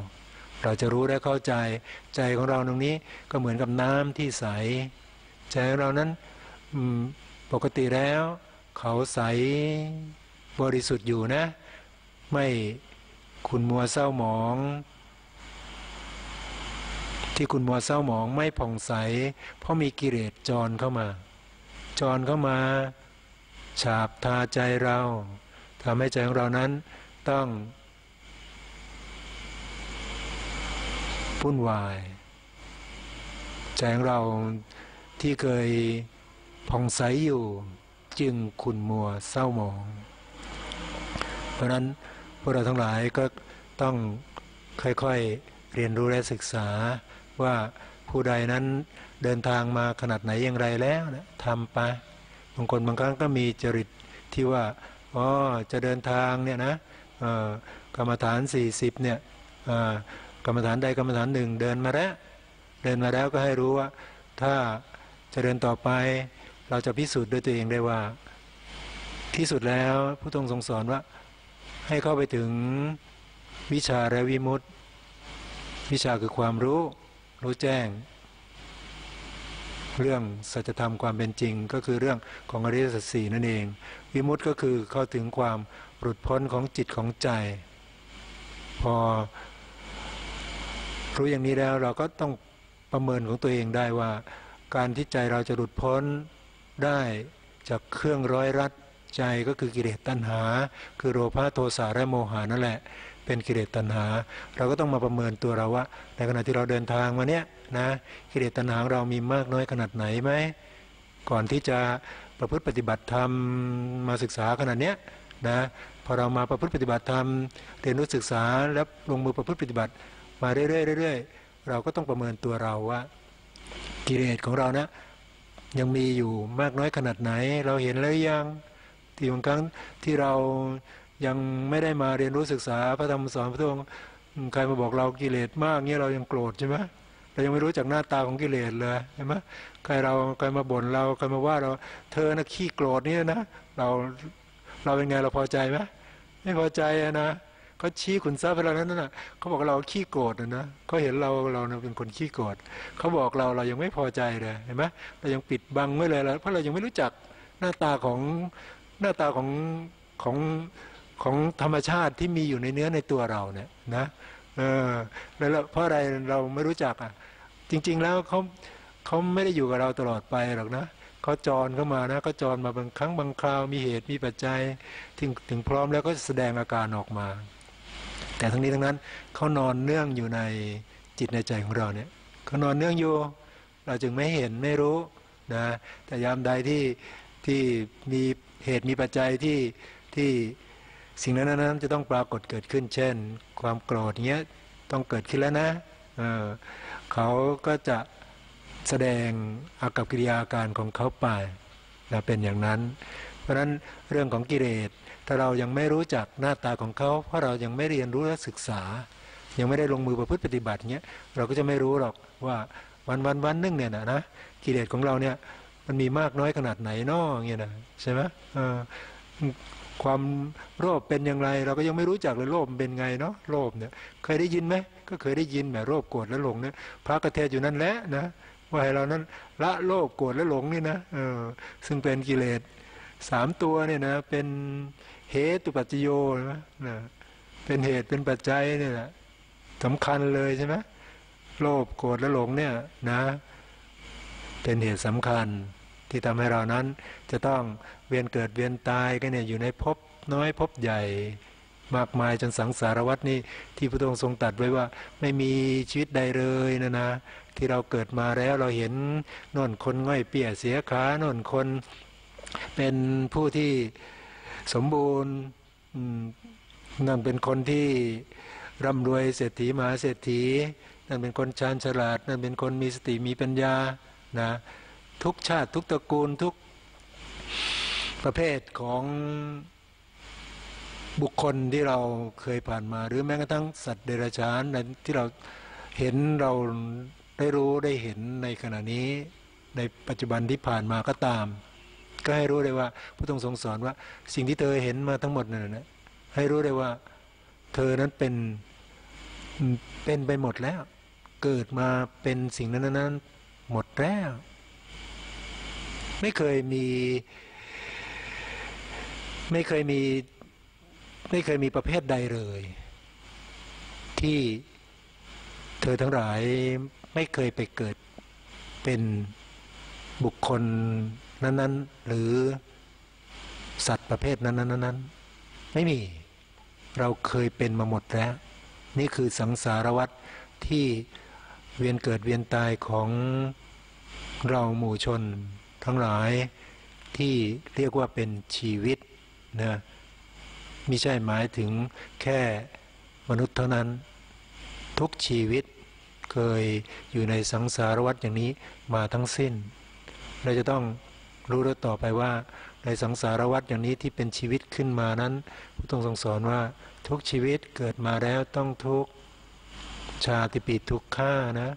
เราจะรู้และเข้าใจใจของเราตรงนี้ก็เหมือนกับน้ำที่ใสใจของเรานั้นปกติแล้วเขาใสบริสุทธิ์อยู่นะไม่ขุ่นมัวเศร้าหมองที่ขุ่นมัวเศร้าหมองไม่ผ่องใสเพราะมีกิเลสจรเข้ามา จรเข้ามาฉาบทาใจเราทำให้ใจของเรานั้นต้องวุ่นวายใจของเราที่เคยผ่องใสอยู่จึงขุ่นมัวเศร้าหมองเพราะนั้นพวกเราทั้งหลายก็ต้องค่อยๆเรียนรู้และศึกษาว่าผู้ใดนั้นเดินทางมาขนาดไหนอย่างไรแล้วนะทำไปบางคนบางครั้งก็มีจริตที่ว่าอ๋อจะเดินทางเนี่ยนะกรรมฐานสี่สิบเนี่ยกรรมฐานใดกรรมฐานหนึ่งเดินมาแล้วเดินมาแล้วก็ให้รู้ว่าถ้าจะเดินต่อไปเราจะพิสูจน์ด้วยตัวเองได้ว่าที่สุดแล้วผู้ทรงทรงสอนว่าให้เข้าไปถึงวิชาและวิมุตติวิชาคือความรู้รู้แจ้งเรื่องสัจธรรมความเป็นจริงก็คือเรื่องของอริยสัจสี่นั่นเองวิมุตติก็คือเข้าถึงความหลุดพ้นของจิตของใจพอรู้อย่างนี้แล้วเราก็ต้องประเมินของตัวเองได้ว่าการที่ใจเราจะหลุดพ้นได้จากเครื่องร้อยรัดใจก็คือกิเลสตัณหาคือโลภะโทสะและโมหะนั่นแหละเป็นกิเลสตัณหาเราก็ต้องมาประเมินตัวเราว่าในขณะที่เราเดินทางมาเนี้ยนะกิเลสตัณหาเรามีมากน้อยขนาดไหนไหมก่อนที่จะประพฤติปฏิบัติธรรมมาศึกษาขนาดเนี้ยนะพอเรามาประพฤติปฏิบัติธรรมเรียนรู้ศึกษาแล้วลงมือประพฤติปฏิบัติมาเรื่อยๆเรื่อยๆเราก็ต้องประเมินตัวเราว่ากิเลสของเรานะยังมีอยู่มากน้อยขนาดไหนเราเห็นแล้วยังที่บางครั้งที่เรายังไม่ได้มาเรียนรู้ศึกษาพระธรรมสอนพระองค์ใครมาบอกเรากิเลสมากเงี้ยเรายังโกรธใช่ไหมเรายังไม่รู้จักหน้าตาของกิเลสเลยใช่ไหมใครเราใครมาบ่นเราใครมาว่าเราเธอนะขี้โกรธเนี่ยนะเราเราเป็นไงเราพอใจไหมไม่พอใจนะเขาชี้คุณทราบไปแล้วนั้นน่ะเขาบอกเราขี้โกรธนะเขาเห็นเราเราเป็นคนขี้โกรธเขาบอกเราเรายังไม่พอใจเลยเห็นไหมเรายังปิดบังไว้เลยแล้วเพราะเรายังไม่รู้จักหน้าตาของหน้าตาของของของธรรมชาติที่มีอยู่ในเนื้อในตัวเราเนี่ยนะเออแล้วเพราะอะไรเราไม่รู้จักอ่ะจริงๆแล้วเขาเขาไม่ได้อยู่กับเราตลอดไปหรอกนะเขาจรเข้ามานะเขาจรมาบางครั้งบางคราวมีเหตุมีปัจจัยถึงถึงพร้อมแล้วก็แสดงอาการออกมาแต่ทั้งนี้ทั้งนั้นเขานอนเนื่องอยู่ในจิตในใจของเราเนี่ยเขานอนเนื่องอยู่เราจึงไม่เห็นไม่รู้นะแต่ยามใดที่ที่มีเหตุมีปัจจัยที่ที่สิ่งนั้นนั้นจะต้องปรากฏเกิดขึ้นเช่นความโกรธเงี้ยต้องเกิดขึ้นแล้วนะเออเขาก็จะแสดงอากับกิริยาการของเขาไปนะเป็นอย่างนั้นเพราะฉะนั้นเรื่องของกิเลสถ้าเรายังไม่รู้จักหน้าตาของเขาเพราะเรายังไม่เรียนรู้และศึกษายังไม่ได้ลงมือประพฤติปฏิบัติเงี้ยเราก็จะไม่รู้หรอกว่าวันวันวันนึงเนี่ยนะนะกิเลสของเราเนี่ยมันมีมากน้อยขนาดไหนน้อเงี้ยนะใช่ไหมเออความโลภเป็นอย่างไรเราก็ยังไม่รู้จักเลยโลภเป็นไงเนาะโลภเนี่ยเคยได้ยินไหมก็เคยได้ยินแบบโลภโกรธและหลงเนี่ยพระกเทศอยู่นั่นแหละนะว่าให้เรานั้นละโลภโกรธและหลงนี่นะเออซึ่งเป็นกิเลสสามตัวเนี่ยนะเป็นเหตุปัจจโยนะนะเป็นเหตุเป็นปัจจัยเนี่ยนะสำคัญเลยใช่ไหมโลภโกรธและหลงเนี่ยนะเป็นเหตุสำคัญที่ทำให้เรานั้นจะต้องเวียนเกิดเวียนตายกันเนี่ยอยู่ในภพน้อยภพใหญ่มากมายจนสังสารวัฏนี่ที่พระองค์ทรงตรัสไว้ว่าไม่มีชีวิตใดเลยนะนะที่เราเกิดมาแล้วเราเห็นโน่นคนง่อยเปี้ยเสียขาโน่นคนเป็นผู้ที่สมบูรณ์นั่นเป็นคนที่ร่ำรวยเศรษฐีมหาเศรษฐีนั่นเป็นคนชาญฉลาดนั่นเป็นคนมีสติมีปัญญานะทุกชาติทุกตระกูลทุกประเภทของบุคคลที่เราเคยผ่านมาหรือแม้กระทั่งสัตว์เดรัจฉานที่เราเห็นเราได้รู้ได้เห็นในขณะนี้ในปัจจุบันที่ผ่านมาก็ตามก็ให้รู้เลยว่าผู้ทรงทรงสอนว่าสิ่งที่เธอเห็นมาทั้งหมดนั่นนะให้รู้เลยว่าเธอนั้นเป็นเป็นไปหมดแล้วเกิดมาเป็นสิ่งนั้นนั้นหมดแล้วไม่เคยมีไม่เคยมีไม่เคยมีประเภทใดเลยที่เธอทั้งหลายไม่เคยไปเกิดเป็นบุคคล นั้นๆหรือสัตว์ประเภทนั้นๆไม่มีเราเคยเป็นมาหมดแล้วนี่คือสังสารวัฏที่เวียนเกิดเวียนตายของเราหมู่ชนทั้งหลายที่เรียกว่าเป็นชีวิตนะไม่ใช่หมายถึงแค่มนุษย์เท่านั้นทุกชีวิตเคยอยู่ในสังสารวัฏอย่างนี้มาทั้งสิ้นเราจะต้องรู้ด้วยต่อไปว่าในสังสารวัฏอย่างนี้ที่เป็นชีวิตขึ้นมานั้นผู้ทรงทรงสอนว่าทุกชีวิตเกิดมาแล้วต้องทุกข์ชาติปีทุกข้านะ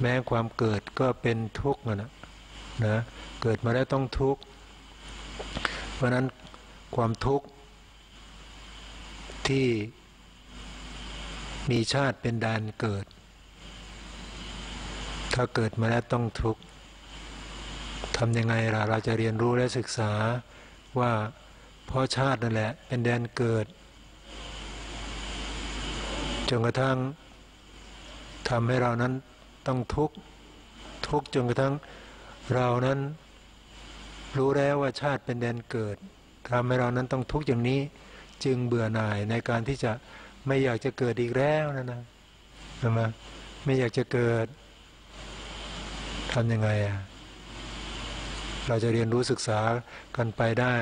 แม้ความเกิดก็เป็นทุกข์นะนะเกิดมาแล้วต้องทุกข์เพราะนั้นความทุกข์ที่มีชาติเป็นแดนเกิดถ้าเกิดมาแล้วต้องทุกข์ทำยังไงล่ะเราจะเรียนรู้และศึกษาว่าเพราะชาตินั่นแหละเป็นแดนเกิดจนกระทั่งทำให้เรานั้นต้องทุกข์ทุกข์จนกระทั่งเรานั้นรู้แล้วว่าชาติเป็นแดนเกิดทำให้เรานั้นต้องทุกข์อย่างนี้จึงเบื่อหน่ายในการที่จะไม่อยากจะเกิดอีกแล้วนะนะทำไมไม่อยากจะเกิดทำยังไงอ่ะเราจะเรียนรู้ศึกษากันไปได้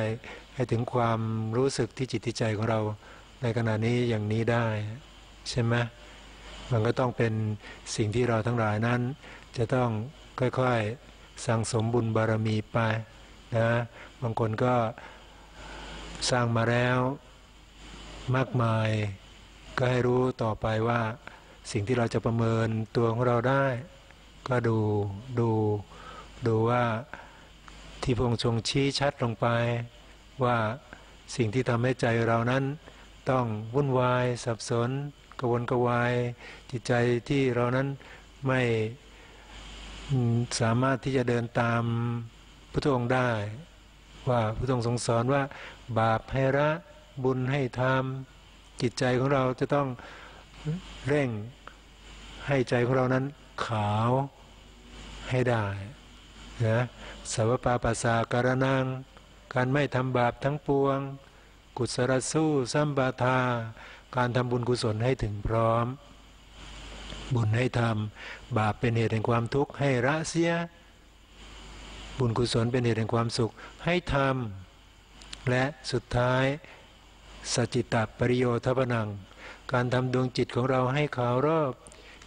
ให้ถึงความรู้สึกที่จิตที่ใจของเราในขณะนี้อย่างนี้ได้ใช่ไหมมันก็ต้องเป็นสิ่งที่เราทั้งหลายนั้นจะต้องค่อยๆสั่งสมบุญบารมีไปนะบางคนก็สร้างมาแล้วมากมายก็ให้รู้ต่อไปว่าสิ่งที่เราจะประเมินตัวของเราได้ก็ดูดูดูว่าที่พระองค์ทรงชี้ชัดลงไปว่าสิ่งที่ทำให้ใจเรานั้นต้องวุ่นวายสับสนกวนกวายจิตใจที่เรานั้นไม่สามารถที่จะเดินตามพระองค์ได้ว่าพระองค์ทรงสอนว่าบาปให้ละบุญให้ทำจิตใจของเราจะต้องเร่งให้ใจของเรานั้นขาวให้ได้นะสวปาปัสสาการนังการไม่ทำบาปทั้งปวงกุศลสู้สัมปทาการทำบุญกุศลให้ถึงพร้อมบุญให้ทำบาปเป็นเหตุแห่งความทุกข์ให้ละเสียบุญกุศลเป็นเหตุแห่งความสุขให้ทำและสุดท้ายสัจจิตปริโยทพนังการทำดวงจิตของเราให้ขาวรอบ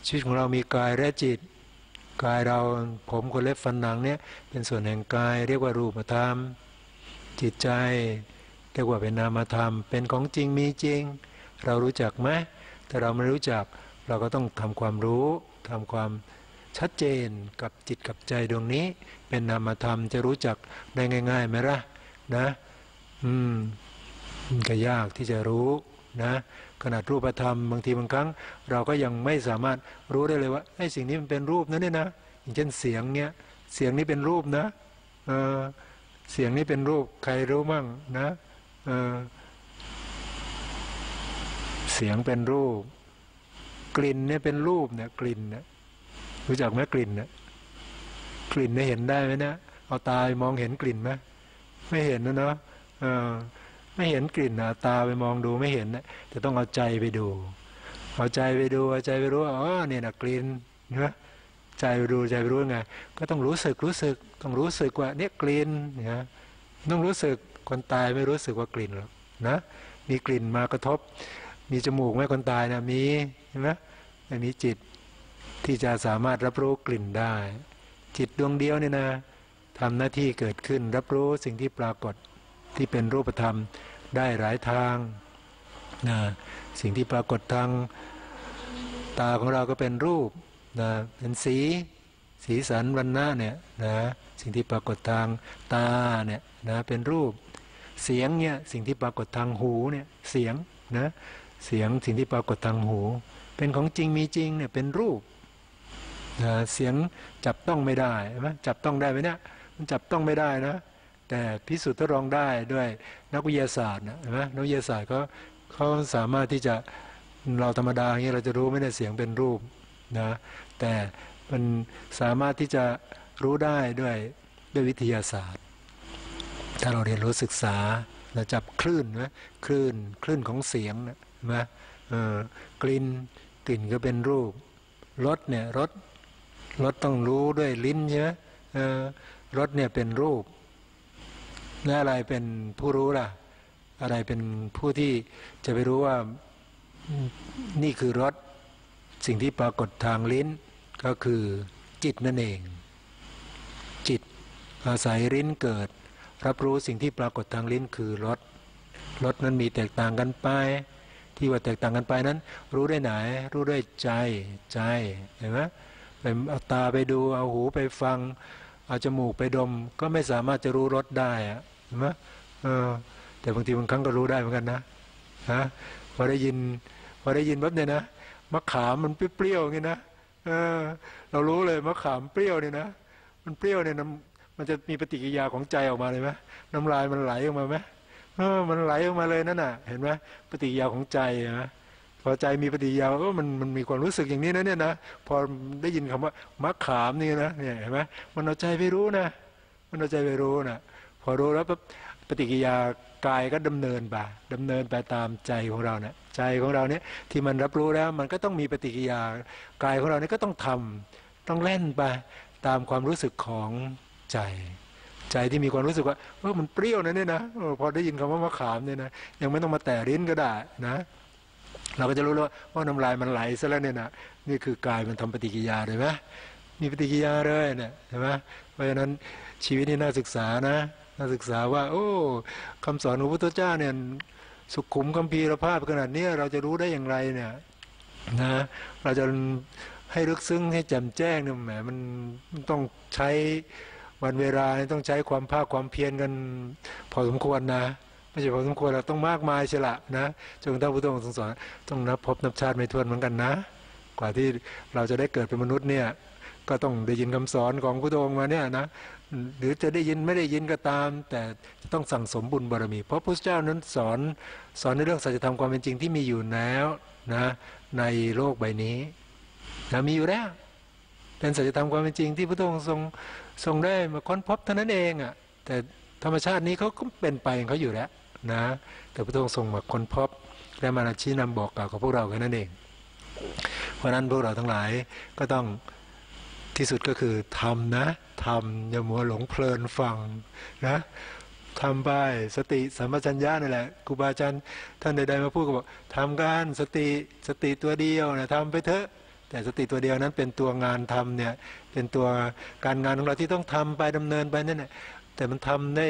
ชีวิตของเรามีกายและจิตกายเราผมขนเล็บฟันหนังเนี่ยเป็นส่วนแห่งกายเรียกว่ารูปธรรมจิตใจเรียกว่าเป็นนามธรรมเป็นของจริงมีจริงเรารู้จักไหมถ้าเราไม่รู้จักเราก็ต้องทำความรู้ทำความชัดเจนกับจิตกับใจดวงนี้เป็นนามธรรมจะรู้จักได้ง่ายๆไหมล่ะนะอืมก็ยากที่จะรู้นะขนาดรูปธรรมบางทีบางครั้งเราก็ยังไม่สามารถรู้ได้เลยว่าไอ้สิ่งนี้มันเป็นรูปนะเนี่ยนะอย่างเช่นเสียงเนี้ยเสียงนี้เป็นรูปนะเออเสียงนี้เป็นรูปใครรู้มั่งนะเออเสียงเป็นรูปกลิ่นเนี่ยเป็นรูปเนี่ยกลิ่นนะรู้จักไหมกลิ่นนะกลิ่นเนี่ยเห็นได้ไหมนะเอาตาไปมองเห็นกลิ่นไหมไม่เห็นนะเนาะเออไม่เห็นกลิ่นนะตาไปมองดูไม่เห็นนะแต่ต้องเอาใจไปดูเอาใจไปดูเอาใจไปรู้อ๋อเนี่ยนะกลิ่นนะใจไปดูใจไปรู้ไงก็ต้องรู้สึกรู้สึกต้องรู้สึกว่าเนี่ยกลิ่นนะต้องรู้สึกคนตายไม่รู้สึกว่ากลิ่นหรอกนะมีกลิ่นมากระทบมีจมูกไหมคนตายนะมีเห็นไหมแต่มีจิตที่จะสามารถรับรู้กลิ่นได้จิตดวงเดียวเนี่ยนะทำหน้าที่เกิดขึ้นรับรู้สิ่งที่ปรากฏที่เป็นรูปธรรมได้หลายทางนะสิ่งที่ปรากฏทางตาของเราก็เป็นรูปนะเป็นสีสีสันวรรณะเนี่ยนะสิ่งที่ปรากฏทางตาเนี่ยนะเป็นรูปเสียงเนี่ยสิ่งที่ปรากฏทางหูเนี่ยเสียงนะเสียงสิ่งที่ปรากฏทางหูเป็นของจริงมีจริงเนี่ยเป็นรูปนะเสียงจับต้องไม่ได้ใช่ไหมจับต้องได้ไหมเนี่ยมันจับต้องไม่ได้นะแต่พิสูจน์ทดลองได้ด้วยนักวิทยาศาสตร์นะใช่ไหมนักวิทยาศาสตร์ก็เขาสามารถที่จะเราธรรมดาอย่างนี้เราจะรู้ไม่ได้เสียงเป็นรูปนะแต่มันสามารถที่จะรู้ได้ด้วยด้วยวิทยาศาสตร์ ถ้าเราเรียนรู้ศึกษาเราจับคลื่นนะคลื่นคลื่นของเสียงนะนะกลิ่นกลิ่นก็เป็นรูปรสเนี่ยรสรสต้องรู้ด้วยลิ้นใช่ไหมรสเนี่ยเป็นรูปและอะไรเป็นผู้รู้ล่ะอะไรเป็นผู้ที่จะไปรู้ว่านี่คือรสสิ่งที่ปรากฏทางลิ้นก็คือจิตนั่นเองจิตอาศัยลิ้นเกิดรับรู้สิ่งที่ปรากฏทางลิ้นคือรสรสนั้นมีแตกต่างกันไปที่ว่าแตกต่างกันไปนั้นรู้ได้ไหนรู้ด้วยใจใจเห็นไหมเอาตาไปดูเอาหูไปฟังเอาจมูกไปดมก็ไม่สามารถจะรู้รสได้อะเห็นไหมเออแต่บางทีบางครั้งก็รู้ได้เหมือนกันนะฮะพอได้ยินพอได้ยินปั๊บเนี่ยนะมะขามมันเปรี้ยวๆอย่างนี้นะเออเรารู้เลยมะขามเปรี้ยวเนี่ยนะมันเปรี้ยวเนี่ยมันจะมีปฏิกิริยาของใจออกมาเลยไหมน้ำลายมันไหลออกมาไหมเออมันไหลออกมาเลยนั่นน่ะเห็นไหมปฏิกิริยาของใจนะพอใจมีปฏิกิริยาก็มันมันมีความรู้สึกอย่างนี้นะเนี่ยนะพอได้ยินคำว่ามะขามนี่นะเนี่ยเห็นไหมมันเอาใจไปรู้นะมันเอาใจไปรู้นะพอรู้แล้วปั๊บปฏิกิริยากายก็ดำเนินไปดำเนินไปตามใจของเราเนี่ยใจของเราเนี่ยที่มันรับรู้แล้วมันก็ต้องมีปฏิกิริยากายของเราเนี่ยก็ต้องทำต้องเล่นไปตามความรู้สึกของใจใจที่มีความรู้สึกว่าเออมันเปรี้ยวนะเนี่ยนะพอได้ยินคำว่ามะขามเนี่ยนะยังไม่ต้องมาแตะลิ้นก็ได้นะเราก็จะรู้แล้วว่าน้ำลายมันไหลซะแล้วเนี่ยนะนี่คือกายมันทำปฏิกิริยาเลยไหมมีปฏิกิริยาเลยเนี่ยใช่ไหมเพราะฉะนั้นชีวิตนี่น่าศึกษานะน่าศึกษาว่าโอ้คำสอนของพระพุทธเจ้าเนี่ยสุขุมคัมภีรภาพขนาดนี้เราจะรู้ได้อย่างไรเนี่ยนะเราจะให้ลึกซึ้งให้แจ่มแจ้งเนี่ยแหมมันต้องใช้วันเวลาต้องใช้ความภาคความเพียรกันพอสมควรนะไม่ใช่พอสมควรเราต้องมากมายเฉละนะจงท่านผู้ต้องสงสารต้องนับพบนับชาติไม่ถ้วนเหมือนกันนะกว่าที่เราจะได้เกิดเป็นมนุษย์เนี่ยก็ต้องได้ยินคำสอนของพระองค์มาเนี่ยนะหรือจะได้ยินไม่ได้ยินก็ตามแต่ต้องสั่งสมบุญบารมีเพราะพระพุทธเจ้านั้นสอนสอนในเรื่องสัจธรรมความเป็นจริงที่มีอยู่แล้วนะในโลกใบนี้นะมีอยู่แล้วเป็นสัจธรรมความเป็นจริงที่พระองค์ทรงทรงได้มาค้นพบเท่านั้นเองอ่ะแต่ธรรมชาตินี้เขาก็เป็นไปของเขาอยู่แล้วนะแต่พระองค์ทรงมาค้นพบและมาชี้นำบอกกล่าวกับพวกเราแค่นั้นเองเพราะฉะนั้นพวกเราทั้งหลายก็ต้องที่สุดก็คือทำนะทำอย่ามัวหลงเพลินฟังนะทำไปสติสัมปชัญญะนี่แหละครูบาอาจารย์ท่านใดๆมาพูดก็บอกทำการสติสติตัวเดียวนะทำไปเถอะแต่สติตัวเดียวนั้นเป็นตัวงานทำเนี่ยเป็นตัวการงานของเราที่ต้องทำไปดำเนินไปนั่นแหละแต่มันทำได้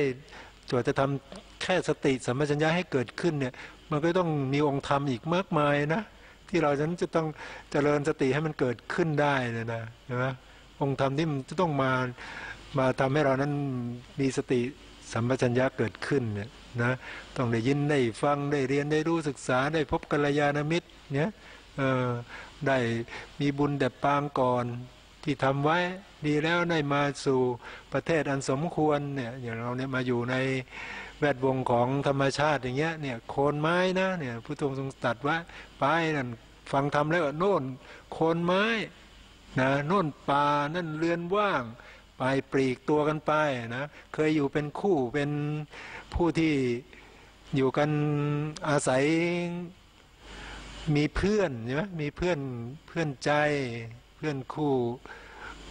ตัวจะทำแค่สติสัมปชัญญะให้เกิดขึ้นเนี่ยมันก็ต้องมีองค์ธรรมอีกมากมายนะที่เราจะนั้นจะต้องเจริญสติให้มันเกิดขึ้นได้นะนะใช่ไหมองค์ธรรมที่มันจะต้องมามาทำให้เรานั้นมีสติสัมปชัญญะเกิดขึ้นเนี่ยนะต้องได้ยินได้ฟังได้เรียนได้รู้ศึกษาได้พบกัลยาณมิตรเนี่ยได้มีบุญแต่ปางก่อนที่ทำไว้ดีแล้วได้มาสู่ประเทศอันสมควรเนี่ยอย่างเราเนี่ยมาอยู่ในแวดวงของธรรมชาติอย่างเงี้ยเนี่ยโคนไม้นะเนี่ยผู้ทรงทรงตัดว่าไปนั่นฟังธรรมแล้วโน่นโคนไม้นะโน่นป่านั่นเรือนว่างไปปลีกตัวกันไปนะเคยอยู่เป็นคู่เป็นผู้ที่อยู่กันอาศัยมีเพื่อนใช่ไหมมีเพื่อนเพื่อนใจเพื่อนคู่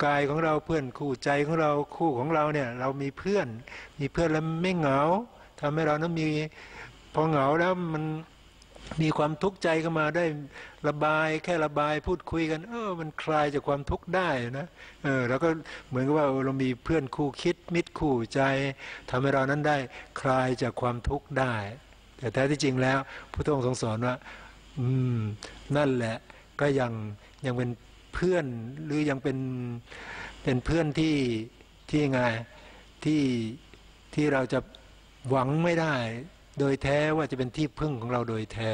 กายของเราเพื่อนคู่ใจของเราคู่ของเราเนี่ยเรามีเพื่อนมีเพื่อนแล้วไม่เหงาทำให้เรานั้นมีพอเหงาแล้วมันมีความทุกข์ใจเข้ามาได้ระบายแค่ระบายพูดคุยกันเออมันคลายจากความทุกข์ได้นะเออแล้วก็เหมือนกับว่าเรามีเพื่อนคู่คิดมิตรคู่ใจทำให้เรานั้นได้คลายจากความทุกข์ได้แต่แท้ที่จริงแล้วพระองค์ทรงสอนว่าอืมนั่นแหละก็ยังยังเป็นเพื่อนหรือยังเป็นเป็นเพื่อนที่ที่ไงที่ที่เราจะหวังไม่ได้โดยแท้ว่าจะเป็นที่พึ่งของเราโดยแท้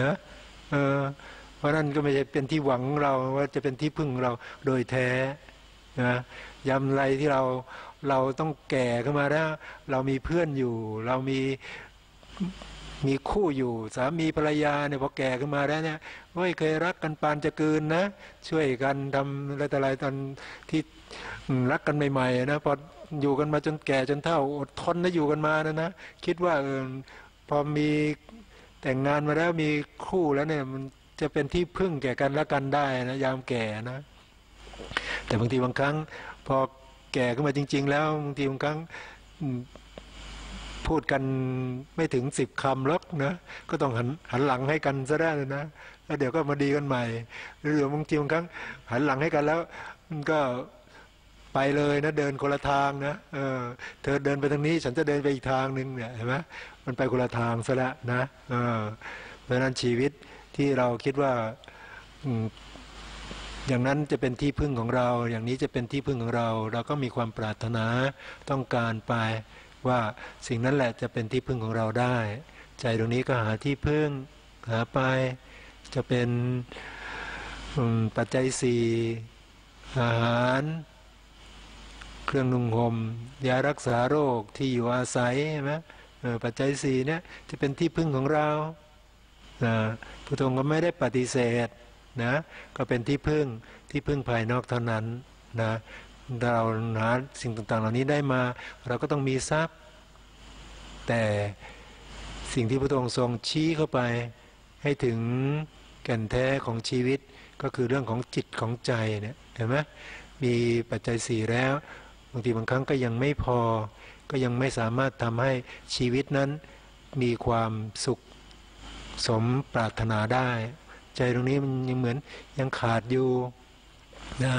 นะเออเพราะนั่นก็ไม่ใช่เป็นที่หวังเราว่าจะเป็นที่พึ่งเราโดยแท้นะยามไรที่เราเราต้องแก่ขึ้นมาแล้วเรามีเพื่อนอยู่เรามีมีคู่อยู่สามีภรรยาเนี่ยพอแก่ขึ้นมาแล้วเนี่ยเฮ้ยเคยรักกันปานจะเกินนะช่วยกันทำอะไรแต่ไรตอนที่รักกันใหม่ๆนะพอ อยู่กันมาจนแก่จนเฒ่าอดทนนะอยู่กันมานะนะคิดว่าเออพอมีแต่งงานมาแล้วมีคู่แล้วเนี่ยมันจะเป็นที่พึ่งแก่กันและกันได้นะยามแก่นะแต่บางทีบางครั้งพอแก่ขึ้นมาจริงๆแล้วบางทีบางครั้งพูดกันไม่ถึงสิบคำหรอกนะก็ต้องหันหันหลังให้กันซะได้เลยนะแล้วเดี๋ยวก็มาดีกันใหม่หรือบางทีบางครั้งหันหลังให้กันแล้วมันก็ไปเลยนะเดินคนละทางนะเออเธอเดินไปทางนี้ฉันจะเดินไปอีกทางหนึ่งเนี่ยเห็นไหมมันไปคนละทางซะแล้วนะเออเพราะฉะนั้นชีวิตที่เราคิดว่าอย่างนั้นจะเป็นที่พึ่งของเราอย่างนี้จะเป็นที่พึ่งของเราเราก็มีความปรารถนาต้องการไปว่าสิ่งนั้นแหละจะเป็นที่พึ่งของเราได้ใจตรงนี้ก็หาที่พึ่งหาไปจะเป็นปัจจัยสี่อาหารเครื่องนุ่งห่มยารักษาโรคที่อยู่อาศัยใช่ไหมปัจจัยสี่เนี่ยจะเป็นที่พึ่งของเราพุทโธก็ไม่ได้ปฏิเสธนะก็เป็นที่พึ่งที่พึ่งภายนอกเท่านั้นนะเราหาสิ่งต่างๆเหล่านี้ได้มาเราก็ต้องมีทรัพย์แต่สิ่งที่พระองค์ทรงชี้เข้าไปให้ถึงแก่นแท้ของชีวิตก็คือเรื่องของจิตของใจเนี่ยเห็นไหมมีปัจจัยสี่แล้วบางทีบางครั้งก็ยังไม่พอก็ยังไม่สามารถทำให้ชีวิตนั้นมีความสุขสมปรารถนาได้ใจตรงนี้มันยังเหมือนยังขาดอยู่นะ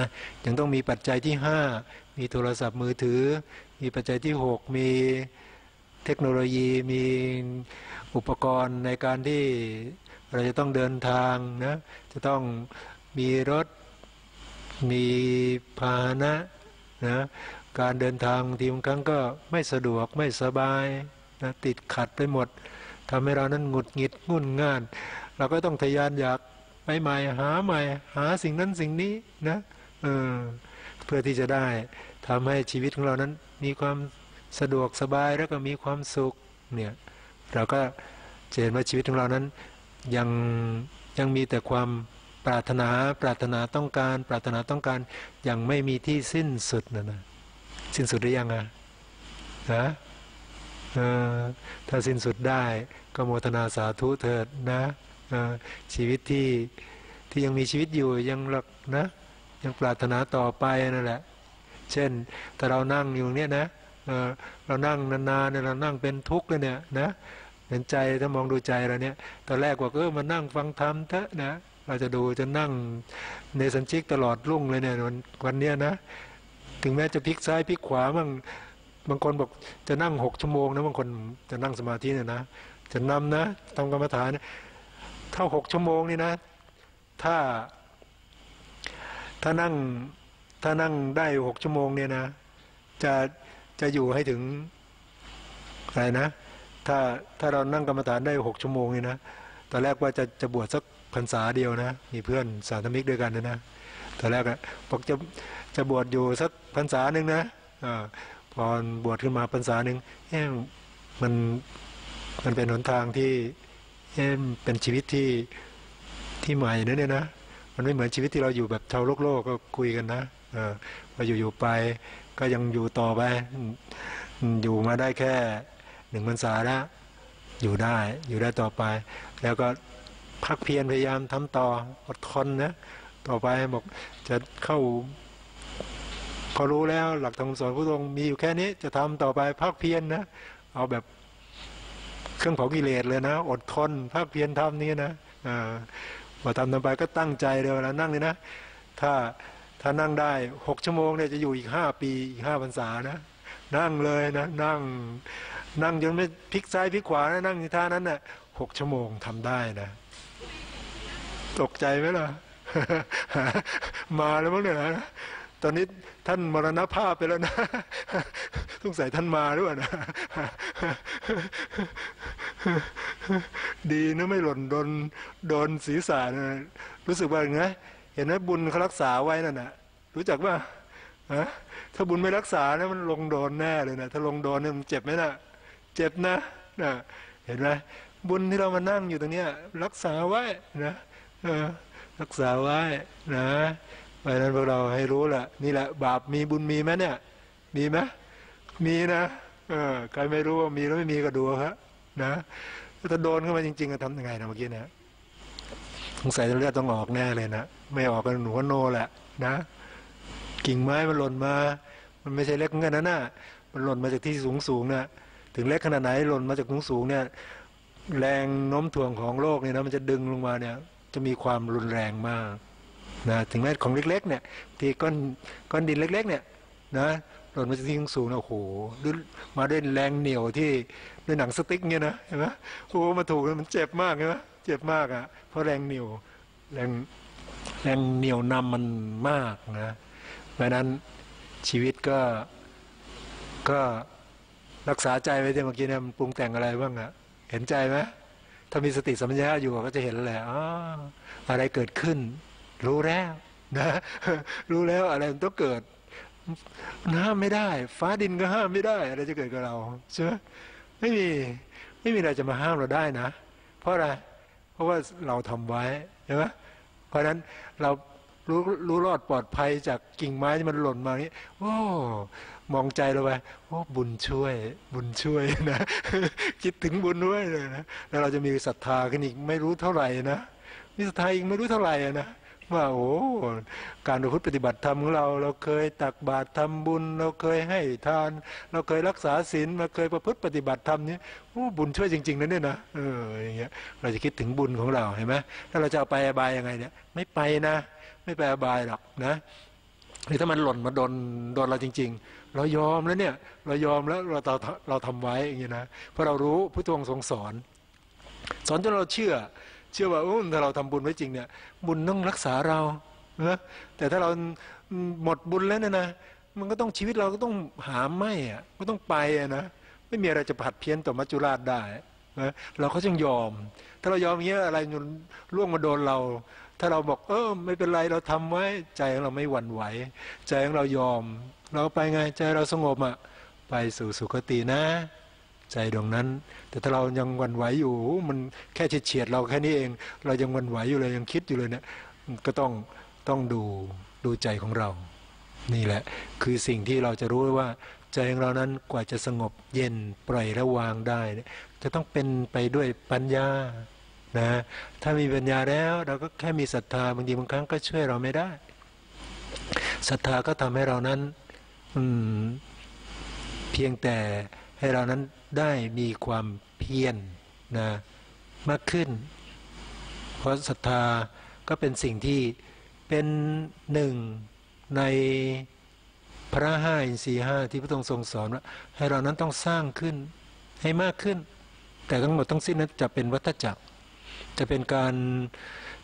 ยังต้องมีปัจจัยที่ห้ามีโทรศัพท์มือถือมีปัจจัยที่หกมีเทคโนโลยีมีอุปกรณ์ในการที่เราจะต้องเดินทางนะจะต้องมีรถมีพาหนะนะการเดินทางทีบางครั้งก็ไม่สะดวกไม่สบายนะติดขัดไปหมดทำให้เรานั้นหงุดหงิดงุ่นง่านเราก็ต้องทะยานอยากไปใหม่หาใหม่หาสิ่งนั้นสิ่งนี้นะเออเพื่อที่จะได้ทำให้ชีวิตของเรานั้นมีความสะดวกสบายแล้วก็มีความสุขเนี่ยเราก็เห็นว่าชีวิตของเรานั้นยังยังมีแต่ความปรารถนาปรารถนาต้องการปรารถนาต้องการยังไม่มีที่สิ้นสุดนะนะสิ้นสุดได้ยังอ่ะนะถ้าสิ้นสุดได้ก็โมทนาสาธุเถิดนะชีวิตที่ที่ยังมีชีวิตอยู่ยังหลักนะยังปรารถนาต่อไปนั่นแหละเช่นถ้าเรานั่งอยู่เนี้ยนะเรานั่งนานๆเนี่ยเรานั่งเป็นทุกข์เลยเนี่ยนะเห็นใจถ้ามองดูใจเราเนี่ยตอนแรกว่าเออมานั่งฟังธรรมเถอะนะเราจะดูจะนั่งในสันชิกตลอดรุ่งเลยเนี่ยวันวันเนี้ยนะถึงแม้จะพลิกซ้ายพลิกขวามั่งบางคนบอกจะนั่งหกชั่วโมงนะบางคนจะนั่งสมาธิเนี่ยนะจะนำนะทำกรรมฐานเท่าหกชั่วโมงนี่นะถ้าถ้านั่งถ้านั่งได้หกชั่วโมงเนี่ยนะจะจะอยู่ให้ถึงอะไรนะถ้าถ้าเรานั่งกรรมฐานได้หกชั่วโมงนี่นะตอนแรกว่าจะจะบวชสักพรรษาเดียวนะมีเพื่อนสาธมิกด้วยกันนะนะตอนแรกบอกจะจะบวชอยู่สักพรรษาหนึ่งนะพอบวชขึ้นมาพรรษาหนึ่งเอ้ยมันมันเป็นหนทางที่เอ้ยเป็นชีวิตที่ที่ใหม่นะเนี่ยนะมันไม่เหมือนชีวิตที่เราอยู่แบบชาวโลกโลกก็คุยกันนะเออพออยู่ๆไปก็ยังอยู่ต่อไปอยู่มาได้แค่หนึ่งพรรษาแล้วอยู่ได้อยู่ได้ต่อไปแล้วก็พักเพียรพยายามทำต่ออดทนนะต่อไปบอกจะเข้าพอรู้แล้วหลักธรรมสอนพระองค์มีอยู่แค่นี้จะทำต่อไปภาคเพียร น, นะเอาแบบเครื่องเผากิเลสเลยนะอดทนภาคเพียรทำนี้นะพอทำต่อไปก็ตั้งใจเลยเวลานั่งเลยนะถ้าถ้านั่งได้หกชั่วโมงเนี่ยจะอยู่อีกห้าปีอีกห้าพรรษานะนั่งเลยนะนั่งนั่งจนไม่พลิกซ้ายพลิกขวานะนั่งในท่านั้นน่ะหกชั่วโมงทำได้นะตกใจไหมล่ะ มาแล้วมั้งเนี่ยนะตอนนี้ท่านมรณภาพไปแล้วนะสงสัยท่านมาด้วยนะดีนะไม่หล่นโดนโดนศีรษะนะรู้สึกว่าไงเห็นไหมบุญเขารักษาไว้นั่นนะรู้จักว่าถ้าบุญไม่รักษานะมันลงโดนแน่เลยนะถ้าลงโดนเนี่ยมันเจ็บไหมนะเจ็บนะนะเห็นไหมบุญที่เรามานั่งอยู่ตรงเนี้ยรักษาไว้นะรักษาไว้นะเพราะนั้นพวกเราให้รู้ละนี่แหละบาปมีบุญมีไหมเนี่ยมีไหม มีนะเออใครไม่รู้ว่ามีแล้วไม่มีก็ดูฮะนะถ้าโดนเข้ามาจริงๆก็ทำยังไงนะเมื่อกี้นะสงสัยเลือดต้องออกแน่เลยนะไม่ออกก็หนูก็โนแหละนะกิ่งไม้มันหล่นมามันไม่ใช่เล็กเงี้ยนะน่ะมันหล่นมาจากที่สูงๆนะถึงเล็กขนาดไหนหล่นมาจากสูงๆเนี่ยแรงโน้มถ่วงของโลกเนี่ยนะมันจะดึงลงมาเนี่ยจะมีความรุนแรงมากนะถึงแม้ของเล็กๆเนี่ยที่ก้อนก้อนดินเล็กๆเนี่ยนะหล่นมาจากที่สูงๆนะโอ้โหมาด้วยแรงเหนี่ยวที่ด้วยหนังสติ๊กเนี่ยนะเห็นไหมโอ้มาถูกมันเจ็บมากเห็นไหมเจ็บมากอ่ะเพราะแรงเหนี่ยวแรงแรงเหนี่ยวนำมันมากนะเพราะฉะนั้นชีวิตก็ก็รักษาใจไว้ที่เมื่อกี้เนี่ยมันปรุงแต่งอะไรบ้างอะเห็นใจไหมถ้ามีสติสัมปชัญญะอยู่ก็จะเห็นแหละอ๋ออะไรเกิดขึ้นรู้แล้วนะรู้แล้วอะไรมันต้องเกิดห้ามไม่ได้ฟ้าดินก็ห้ามไม่ได้อะไรจะเกิดกับเราใช่ไหมไม่มีไม่มีอะไรจะมาห้ามเราได้นะเพราะอะไรเพราะว่าเราทำไว้ใช่ไหมเพราะฉะนั้นเรารู้รู้รอดปลอดภัยจากกิ่งไม้ที่มันหล่นมาอย่างนี้โอ้มองใจเราไปโอ้บุญช่วยบุญช่วยนะคิดถึงบุญด้วยเลยนะแล้วเราจะมีศรัทธากันอีกไม่รู้เท่าไหร่นะมีศรัทธาอีกไม่รู้เท่าไหร่นะว่าโอ้การประพฤติปฏิบัติธรรมของเราเราเคยตักบาตรทำบุญเราเคยให้ทานเราเคยรักษาศีลเราเคยประพฤติปฏิบัติธรรมนี้โอ้บุญช่วยจริงๆนะเนี่ยนะเอออย่างเงี้ยเราจะคิดถึงบุญของเราเห็นไหมถ้าเราจะเอาไปอบายยังไงเนี่ยไม่ไปนะไม่ไปอบายหรอกนะหรือถ้ามันหล่นมาโดนโดนเราจริงๆเรายอมแล้วเนี่ยเรายอมแล้วเราเราเราทำไว้อย่างเงี้ยนะเพราะเรารู้พุทธวงศ์ทรงสอนสอนจนเราเชื่อเชื่อว่าถ้าเราทำบุญไว้จริงเนี่ยบุญต้องรักษาเรานะแต่ถ้าเราหมดบุญแล้วเนี่ยนะมันก็ต้องชีวิตเราก็ต้องหาไม่อ่ะก็ต้องไปอ่ะนะไม่มีอะไรจะผัดเพี้ยนต่อมัจจุราชได้นะเราก็จึงยอมถ้าเรายอมอย่างเงี้ยอะไรจนล่วงมาโดนเราถ้าเราบอกเออไม่เป็นไรเราทำไว้ใจของเราไม่หวั่นไหวใจของเรายอมเราไปไงใจเราสงบอ่ะไปสู่สุคตินะใจดวงนั้นแต่ถ้าเรายังหวั่นไหวอยู่มันแค่เฉียดเราแค่นี้เองเรายังหวั่นไหวอยู่เลยยังคิดอยู่เลยเนี่ยก็ต้องต้องดูดูใจของเรานี่แหละคือสิ่งที่เราจะรู้ว่าใจของเรานั้นกว่าจะสงบเย็นปล่อยและวางได้จะต้องเป็นไปด้วยปัญญานะถ้ามีปัญญาแล้วเราก็แค่มีศรัทธาบางทีบางครั้งก็ช่วยเราไม่ได้ศรัทธาก็ทำให้เรานั้นอืมเพียงแต่ให้เรานั้นได้มีความเพียรนะมากขึ้นเพราะศรัทธาก็เป็นสิ่งที่เป็นหนึ่งในพระห้าอินทรีย์ห้าที่พระองค์ทรงสอนว่าให้เรานั้นต้องสร้างขึ้นให้มากขึ้นแต่ทั้งหมดทั้งสิ้นนั้นจะเป็นวัฏจักรจะเป็นการ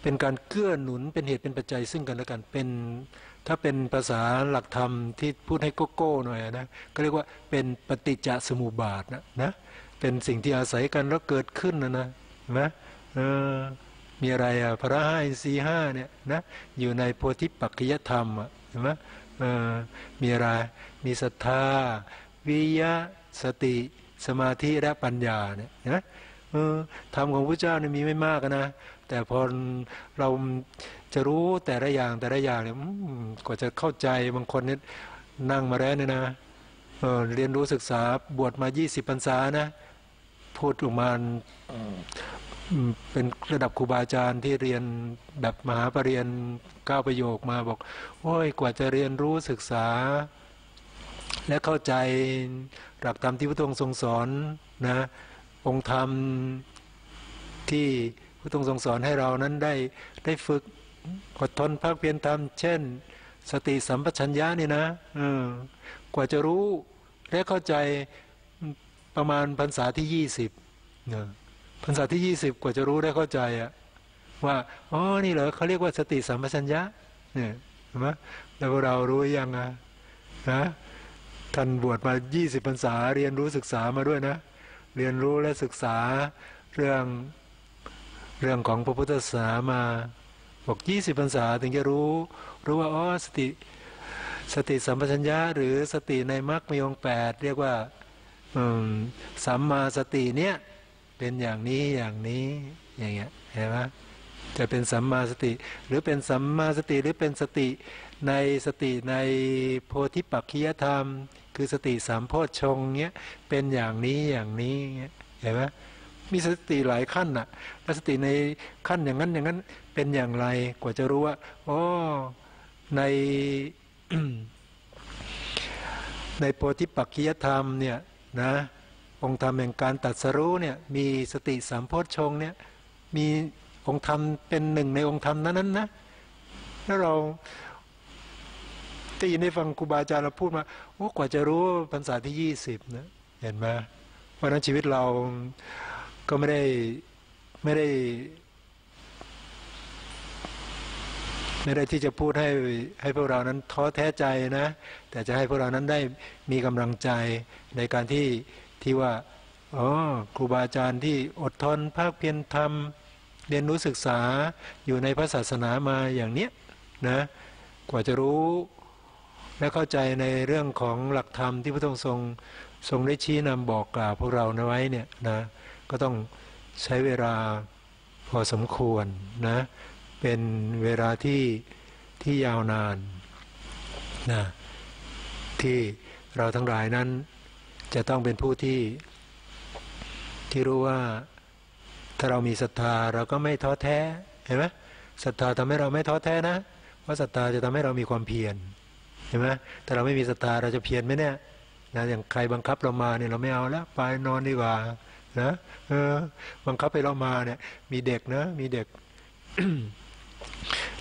เป็นการเกื้อหนุนเป็นเหตุเป็นปัจจัยซึ่งกันและกันเป็นถ้าเป็นภาษาหลักธรรมที่พูดให้โกโก้หน่อยนะก็เรียกว่าเป็นปฏิจจสมุปบาทนะนะเป็นสิ่งที่อาศัยกันแล้วเกิดขึ้นนะนะนะเออมีอะไรอ่ะพระห้าอินทรีย์ห้าเนี่ยนะอยู่ในโพธิปัจจยธรรมอ่ะเห็นไหมเออมีอะไรมีศรัทธาวิริยะสติสมาธิและปัญญาเนี่ยนะเออธรรมของพระเจ้าเนี่ยมีไม่มากนะแต่พอเราจะรู้แต่ละอย่างแต่ละอย่างเนี่ยกว่าจะเข้าใจบางคนเนี่ยนั่งมาแล้วเนี่ยนะเออเรียนรู้ศึกษาบวชมายี่สิบพรรษานะพูดออกมาเป็นระดับครูบาอาจารย์ที่เรียนแบบมหาปริญญาเก้าประโยคมาบอกโอ้ยกว่าจะเรียนรู้ศึกษาและเข้าใจหลักธรรมที่พระองค์ทรงสอนนะองค์ธรรมที่พระองค์ทรงสอนให้เรานั้นได้ได้ฝึกอดทนภาคเพียรทำเช่นสติสัมปชัญญะนี่นะกว่าจะรู้และเข้าใจประมาณพรรษาที่ยี่สิบพรรษาที่ยี่สิบกว่าจะรู้ได้เข้าใจอะว่าอ๋อนี่เหรอเขาเรียกว่าสติสัมปชัญญะเนี่ยเห็นไหมแล้วเรารู้ยังนะท่านบวชมายี่สิบพรรษาเรียนรู้ศึกษามาด้วยนะเรียนรู้และศึกษาเรื่องเรื่องของพระพุทธศาสนามาบอกยี่สิบพรรษาถึงจะรู้รู้ว่าอ๋อสติสติสัมปชัญญะหรือสติในมรรคมีองค์แปดเรียกว่าสัมมาสติเนี้ยเป็นอย่างนี้อย่างนี้อย่างเงี้ยเห็นไหมจะเป็นสัมมาสติหรือเป็นสัมมาสติหรือเป็นสติในสติในโพธิปัจจยธรรม คือสติสามโพชฌงค์เนี้ยเป็นอย่างนี้อย่างนี้เงี้ยเห็นไหมมีสติหลายขั้นน่ะแล้วสติในขั้นอย่างนั้นอย่างนั้นเป็นอย่างไรกว่าจะรู้ว่าอ๋อใน ในโพธิปักขิยธรรมเนี่ยนะองค์ธรรมแห่งการตรัสรู้เนี่ยมีสติสามโพชฌงค์เนี่ยมีองค์ธรรมเป็นหนึ่งในองค์ธรรมนั้นๆนะแล้วเราได้ยินได้ฟังครูบาอาจารย์เราพูดมาโอ้กว่าจะรู้พรรษาที่ยี่สิบนะเห็นไหมเพราะนั้นชีวิตเราก็ไม่ได้ไม่ได้ไม่ได้ที่จะพูดให้ให้พวกเรานั้นท้อแท้ใจนะแต่จะให้พวกเรานั้นได้มีกำลังใจในการที่ที่ว่าอ๋อครูบาอาจารย์ที่อดทนภาคเพียรทำเรียนรู้ศึกษาอยู่ในพระศาสนามาอย่างเนี้ยนะกว่าจะรู้และเข้าใจในเรื่องของหลักธรรมที่พระองค์ทรงทรงได้ชี้นำบอกกล่าวพวกเราเอาไว้เนี่ยนะก็ต้องใช้เวลาพอสมควรนะเป็นเวลาที่ที่ยาวนานนะที่เราทั้งหลายนั้นจะต้องเป็นผู้ที่ที่รู้ว่าถ้าเรามีศรัทธาเราก็ไม่ท้อแท้เห็นไหมศรัทธาทำให้เราไม่ท้อแท้นะเพราะศรัทธาจะทำให้เรามีความเพียรเห็นไหมแต่เราไม่มีศรัทธาเราจะเพียรไหมเนี่ยนะอย่างใครบังคับเรามาเนี่ยเราไม่เอาแล้วไปนอนดีกว่านะเออบังคับให้เรามาเนี่ยมีเด็กนะมีเด็ก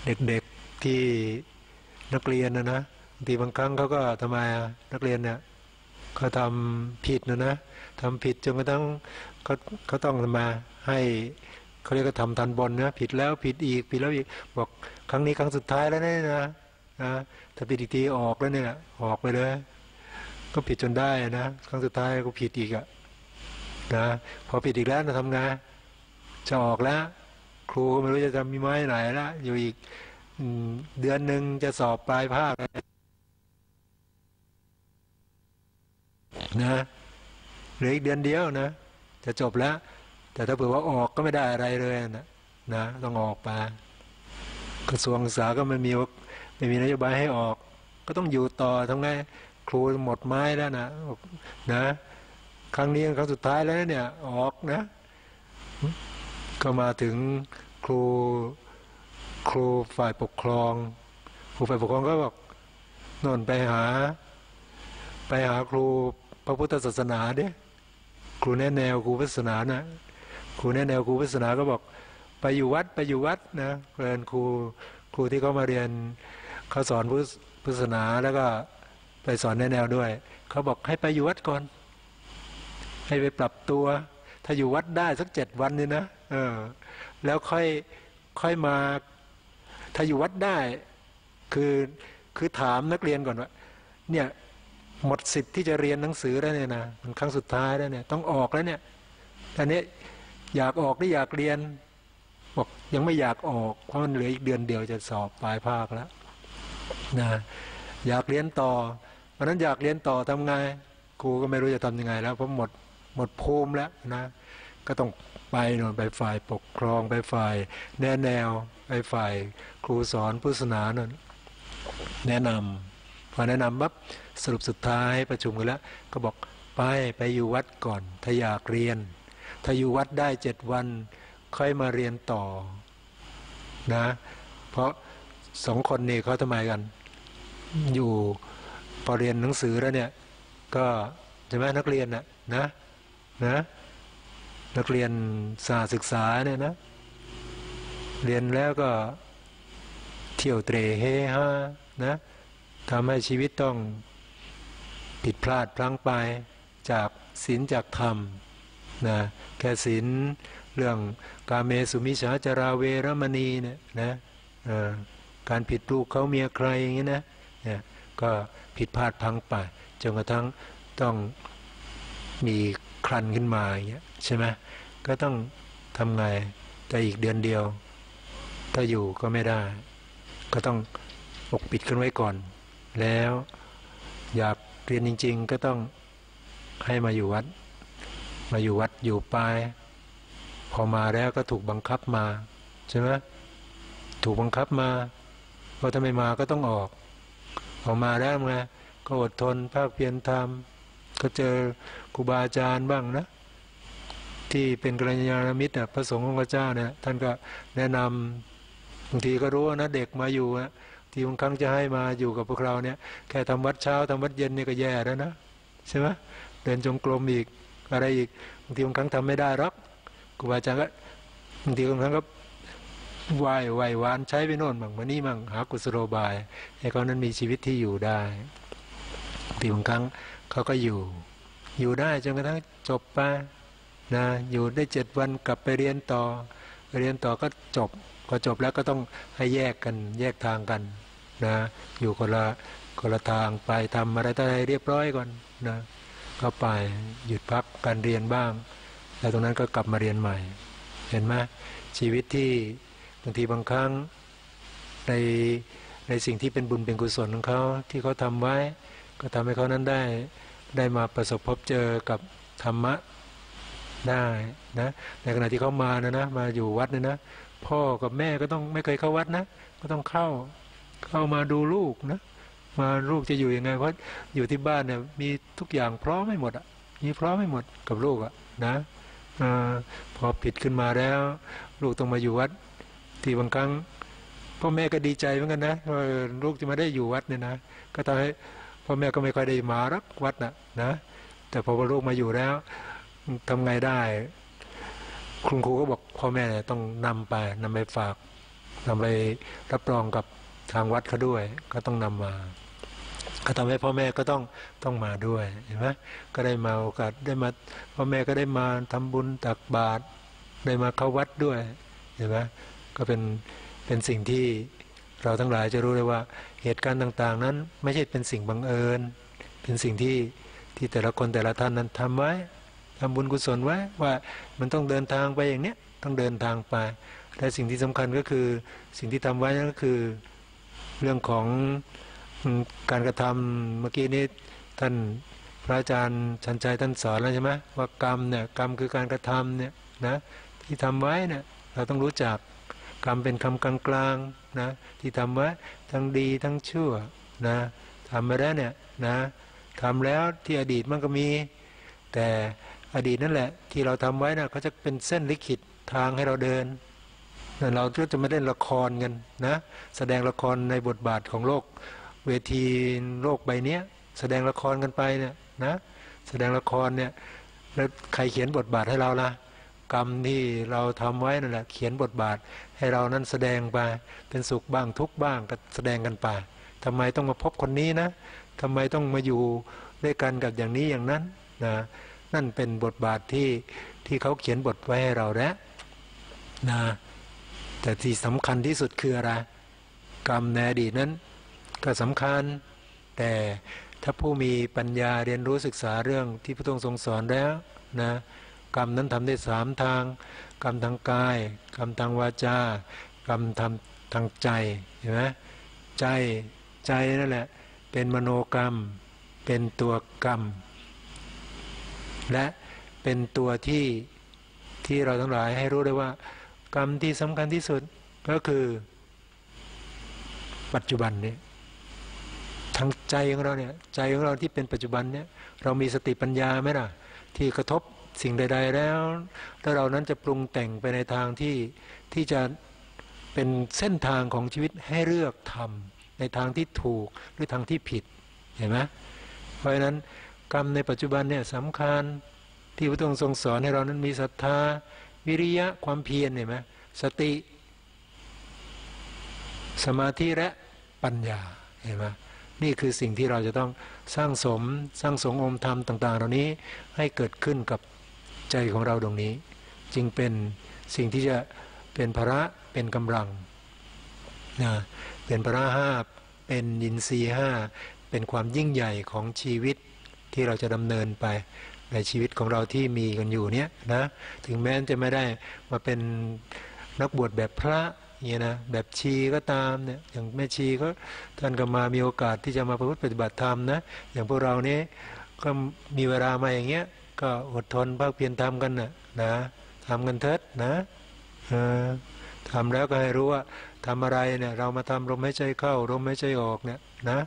เด็กๆที่นักเรียนนะนะบางทีบางครั้งเขาก็ทำไมนักเรียนเนี่ยเขาทำผิดนะนะทำผิดจนกระทั่งเขาเขาต้องมาให้เขาเรียกว่าทำทันบนนะผิดแล้วผิดอีกผิดแล้วอีกบอกครั้งนี้ครั้งสุดท้ายแล้วเนี่ยนะนะถ้าผิดอีกทีออกแล้วเนี่ยออกไปเลยก็ผิดจนได้นะครั้งสุดท้ายก็ผิดอีกอะนะพอผิดอีกแล้วนะทำไงจะออกแล้วครูก็ไม่รู้จะทำมีไม้ไหนละอยู่อีกเดือนหนึ่งจะสอบปลายภาคนะเหลืออีกเดือนเดียวนะจะจบแล้วแต่ถ้าเผื่อว่าออกก็ไม่ได้อะไรเลยนะนะต้องออกไปกระทรวงศึกษาก็ไม่มีไม่มีนโยบายให้ออกก็ต้องอยู่ต่อทำไงครูหมดไม้แล้วนะนะครั้งนี้ครั้งสุดท้ายแล้วเนี่ยออกนะก็มาถึงครูครูฝ่ายปกครองครูฝ่ายปกครองก็บอกนนไปหาไปหาครูพระพุทธศาสนาเด้ครูแนะแนวครูพุทธศาสนานะครูแนะแนวครูพุทธศาสนาก็บอกไปอยู่วัดไปอยู่วัดนะเรียนครูครูที่เขามาเรียนเขาสอนพุทธศาสนาแล้วก็ไปสอนแนะแนวด้วยเขาบอกให้ไปอยู่วัดก่อนให้ไปปรับตัวถ้าอยู่วัดได้สักเจ็ดวันนี่นะเออแล้วค่อยค่อยมาถ้าอยู่วัดได้คือคือถามนักเรียนก่อนว่าเนี่ยหมดสิทธิ์ที่จะเรียนหนังสือแล้วเนี่ยนะมันครั้งสุดท้ายแล้วเนี่ยต้องออกแล้วเนี่ยอันนี้อยากออกหรืออยากเรียนบอกยังไม่อยากออกเพราะมันเหลืออีกเดือนเดียวจะสอบปลายภาคแล้วนะอยากเรียนต่อเพราะนั้นอยากเรียนต่อทำไงครูก็ไม่รู้จะทำยังไงแล้วเพราะหมดหมดภูมิแล้วนะก็ต้องไปโน่นไปฝ่ายปกครองไปฝ่ายแนะแนวไปฝ่ายครูสอนพุทธศาสนานั่นแนะนำพอแนะนำปั๊บสรุปสุดท้ายประชุมกันแล้วก็บอกไปไปอยู่วัดก่อนถ้าอยากเรียนถ้าอยู่วัดได้เจ็ดวันค่อยมาเรียนต่อนะเพราะสองคนนี้เขาทำไมกันอยู่พอเรียนหนังสือแล้วเนี่ยก็ใช่ไหมนักเรียนน่ะนะนะนักเรียนศาสตร์ศึกษาเนี่ยนะเรียนแล้วก็เที่ยวเตร่เฮฮานะทำให้ชีวิตต้องผิดพลาดพลั้งไปจากศีลจากธรรมนะแค่ศีลเรื่องกาเมสุมิจฉาจาราเวรมณีเนี่ยนะการผิดลูกเขาเมียใครอย่างนี้นะเนี่ยก็ผิดพลาดพลั้งไปจนกระทั่งต้องมีครันขึ้นมาอย่างเงี้ยใช่ไหมก็ต้องทำไงแต่อีกเดือนเดียวถ้าอยู่ก็ไม่ได้ก็ต้องปกปิดกันไว้ก่อนแล้วอยากเรียนจริงๆก็ต้องให้มาอยู่วัดมาอยู่วัดอยู่ไปพอมาแล้วก็ถูกบังคับมาใช่ไหมถูกบังคับมาเพราะถ้าไม่มาก็ต้องออกออกมาแล้วไง ก็อดทนภาคเพียรทำก็เจอครูบาอาจารย์บ้างนะที่เป็นกัลยาณมิตรนะพระสงฆ์ของพระเจ้าเนี่ยท่านก็แนะนำบางทีก็รู้นะเด็กมาอยู่นะที่บางครั้งจะให้มาอยู่กับพวกเราเนี่ยแค่ทำวัดเช้าทำวัดเย็นนี่ก็แย่แล้วนะใช่ไหมเดินจงกรมอีกอะไรอีกบางทีบางครั้งทำไม่ได้หรอกครูบาอาจารย์ก็บางทีบางครั้งก็ไหว้ไหว้วานใช้ไปโน่นบ้างมานี่บ้างหากุศโลบายให้เขานั้นมีชีวิตที่อยู่ได้บางทีบางครั้งเขาก็อยู่อยู่ได้จนกระทั่งจบไปนะอยู่ได้เจ็ดวันกลับไปเรียนต่อไปเรียนต่อก็จบพอจบแล้วก็ต้องให้แยกกันแยกทางกันนะอยู่คนละคนละทางไปทำอะไรต่ออะไรเรียบร้อยก่อนนะก็ไปหยุดพักการเรียนบ้างแล้วตรงนั้นก็กลับมาเรียนใหม่เห็นไหมชีวิตที่บางทีบางครั้งในในสิ่งที่เป็นบุญเป็นกุศลของเขาที่เขาทำไว้ก็ทำให้เขานั้นได้ได้มาประสบพบเจอกับธรรมะได้นะในขณะที่เขามานะนะมาอยู่วัดเนี่ยนะพ่อกับแม่ก็ต้องไม่เคยเข้าวัดนะก็ต้องเข้าเข้ามาดูลูกนะมาลูกจะอยู่ยังไงเพราะอยู่ที่บ้านเนี่ยมีทุกอย่างพร้อมไม่หมดอ่ะมีพร้อมไม่หมดกับลูกอ่ะนะพอผิดขึ้นมาแล้วลูกต้องมาอยู่วัดที่บางครั้งพ่อแม่ก็ดีใจเหมือนกันนะลูกจะมาได้อยู่วัดเนี่ยนะก็ทำให้พ่อแม่ก็ไม่ค่อยได้มารักวัดนะนะแต่พอลูกมาอยู่แล้วทำไงได้คุณครูก็บอกพ่อแม่ต้องนำไปนำไปฝากนำไปรับรองกับทางวัดเขาด้วยก็ต้องนำมาก็ทำให้พ่อแม่ก็ต้องต้องมาด้วยเห็นไหมก็ได้มาโอกาสได้มาพ่อแม่ก็ได้มาทำบุญตักบาตรได้มาเข้าวัดด้วยเห็นไหมก็เป็นเป็นสิ่งที่เราทั้งหลายจะรู้เลยว่าเหตุการณ์ต่างๆนั้นไม่ใช่เป็นสิ่งบังเอิญเป็นสิ่งที่ที่แต่ละคนแต่ละท่านนั้นทำไว้ทำบุญกุศลไว้ว่ามันต้องเดินทางไปอย่างเนี้ยต้องเดินทางไปแต่สิ่งที่สำคัญก็คือสิ่งที่ทำไว้นั่นก็คือเรื่องของการกระทำเมื่อกี้นี้ท่านพระอาจารย์ชันชัยท่านสอนแล้วใช่ไหมว่ากรรมเนี่ยกรรมคือการกระทำเนี่ยนะที่ทำไว้เนี่ยเราต้องรู้จักกรรมเป็นคำกลางๆนะที่ทำไว้ทั้งดีทั้งชั่วนะทำมาแล้วเนี่ยนะทำแล้วที่อดีตมันก็มีแต่อดีตนั่นแหละที่เราทำไว้นะเขาจะเป็นเส้นลิขิตทางให้เราเดินเราก็จะมาเล่นละครกันนะแสดงละครในบทบาทของโลกเวทีโลกใบนี้แสดงละครกันไปเนี่ยนะแสดงละครเนี่ยแล้วใครเขียนบทบาทให้เราล่ะกรรมที่เราทำไว้นั่นแหละเขียนบทบาทให้เรานั้นแสดงไปเป็นสุขบ้างทุกข์บ้างก็แสดงกันไปทำไมต้องมาพบคนนี้นะทำไมต้องมาอยู่ด้วยกันกับอย่างนี้อย่างนั้นนะนั่นเป็นบทบาทที่ที่เขาเขียนบทไว้ให้เราแล้วนะแต่ที่สำคัญที่สุดคืออะไรกรรมในอดีตนั้นก็สำคัญแต่ถ้าผู้มีปัญญาเรียนรู้ศึกษาเรื่องที่พระพุทธองค์ทรงสอนแล้วนะกรรมนั้นทำได้สามทางกรรมทางกายกรรมทางวาจากรรมทำทางใจเห็นไหมใจใจนั่นแหละเป็นมโนกรรมเป็นตัวกรรมและเป็นตัวที่ที่เราทั้งหลายให้รู้ได้ว่ากรรมที่สำคัญที่สุดก็คือปัจจุบันนี้ทั้งใจของเราเนี่ยใจของเราที่เป็นปัจจุบันเนี่ยเรามีสติปัญญาไหมล่ะที่กระทบสิ่งใดๆแล้วแล้วเรานั้นจะปรุงแต่งไปในทางที่ที่จะเป็นเส้นทางของชีวิตให้เลือกทำในทางที่ถูกหรือทางที่ผิดเห็นไหมเพราะฉะนั้นกรรมในปัจจุบันเนี่ยสำคัญที่พระองค์ทรงสอนให้เรานั้นมีศรัทธาวิริยะความเพียรเห็นไหมสติสมาธิและปัญญาเห็นไหมนี่คือสิ่งที่เราจะต้องสร้างสมสร้างสงองค์ธรรมต่างๆเหล่านี้ให้เกิดขึ้นกับใจของเราตรงนี้จึงเป็นสิ่งที่จะเป็นพระเป็นกำลังนะเป็นพระห้าเป็นยินทรีย์ห้าเป็นความยิ่งใหญ่ของชีวิตที่เราจะดำเนินไปในชีวิตของเราที่มีกันอยู่เนี้ยนะถึงแม้จะไม่ได้มาเป็นนักบวชแบบพระเนี่ยนะแบบชีก็ตามเนี่ยอย่างแม่ชีก็ท่านก็มามีโอกาสที่จะมาประพฤติปฏิบัติธรรมนะอย่างพวกเรานี้ก็มีเวลามาอย่างเงี้ยก็อดทนภาคเพียรทำกันนะนะทำกันเถิดนะเออทำแล้วก็ให้รู้ว่าทำอะไรเนี่ยเรามาทำลมหายใจเข้าลมหายใจออกเนี่ยนะ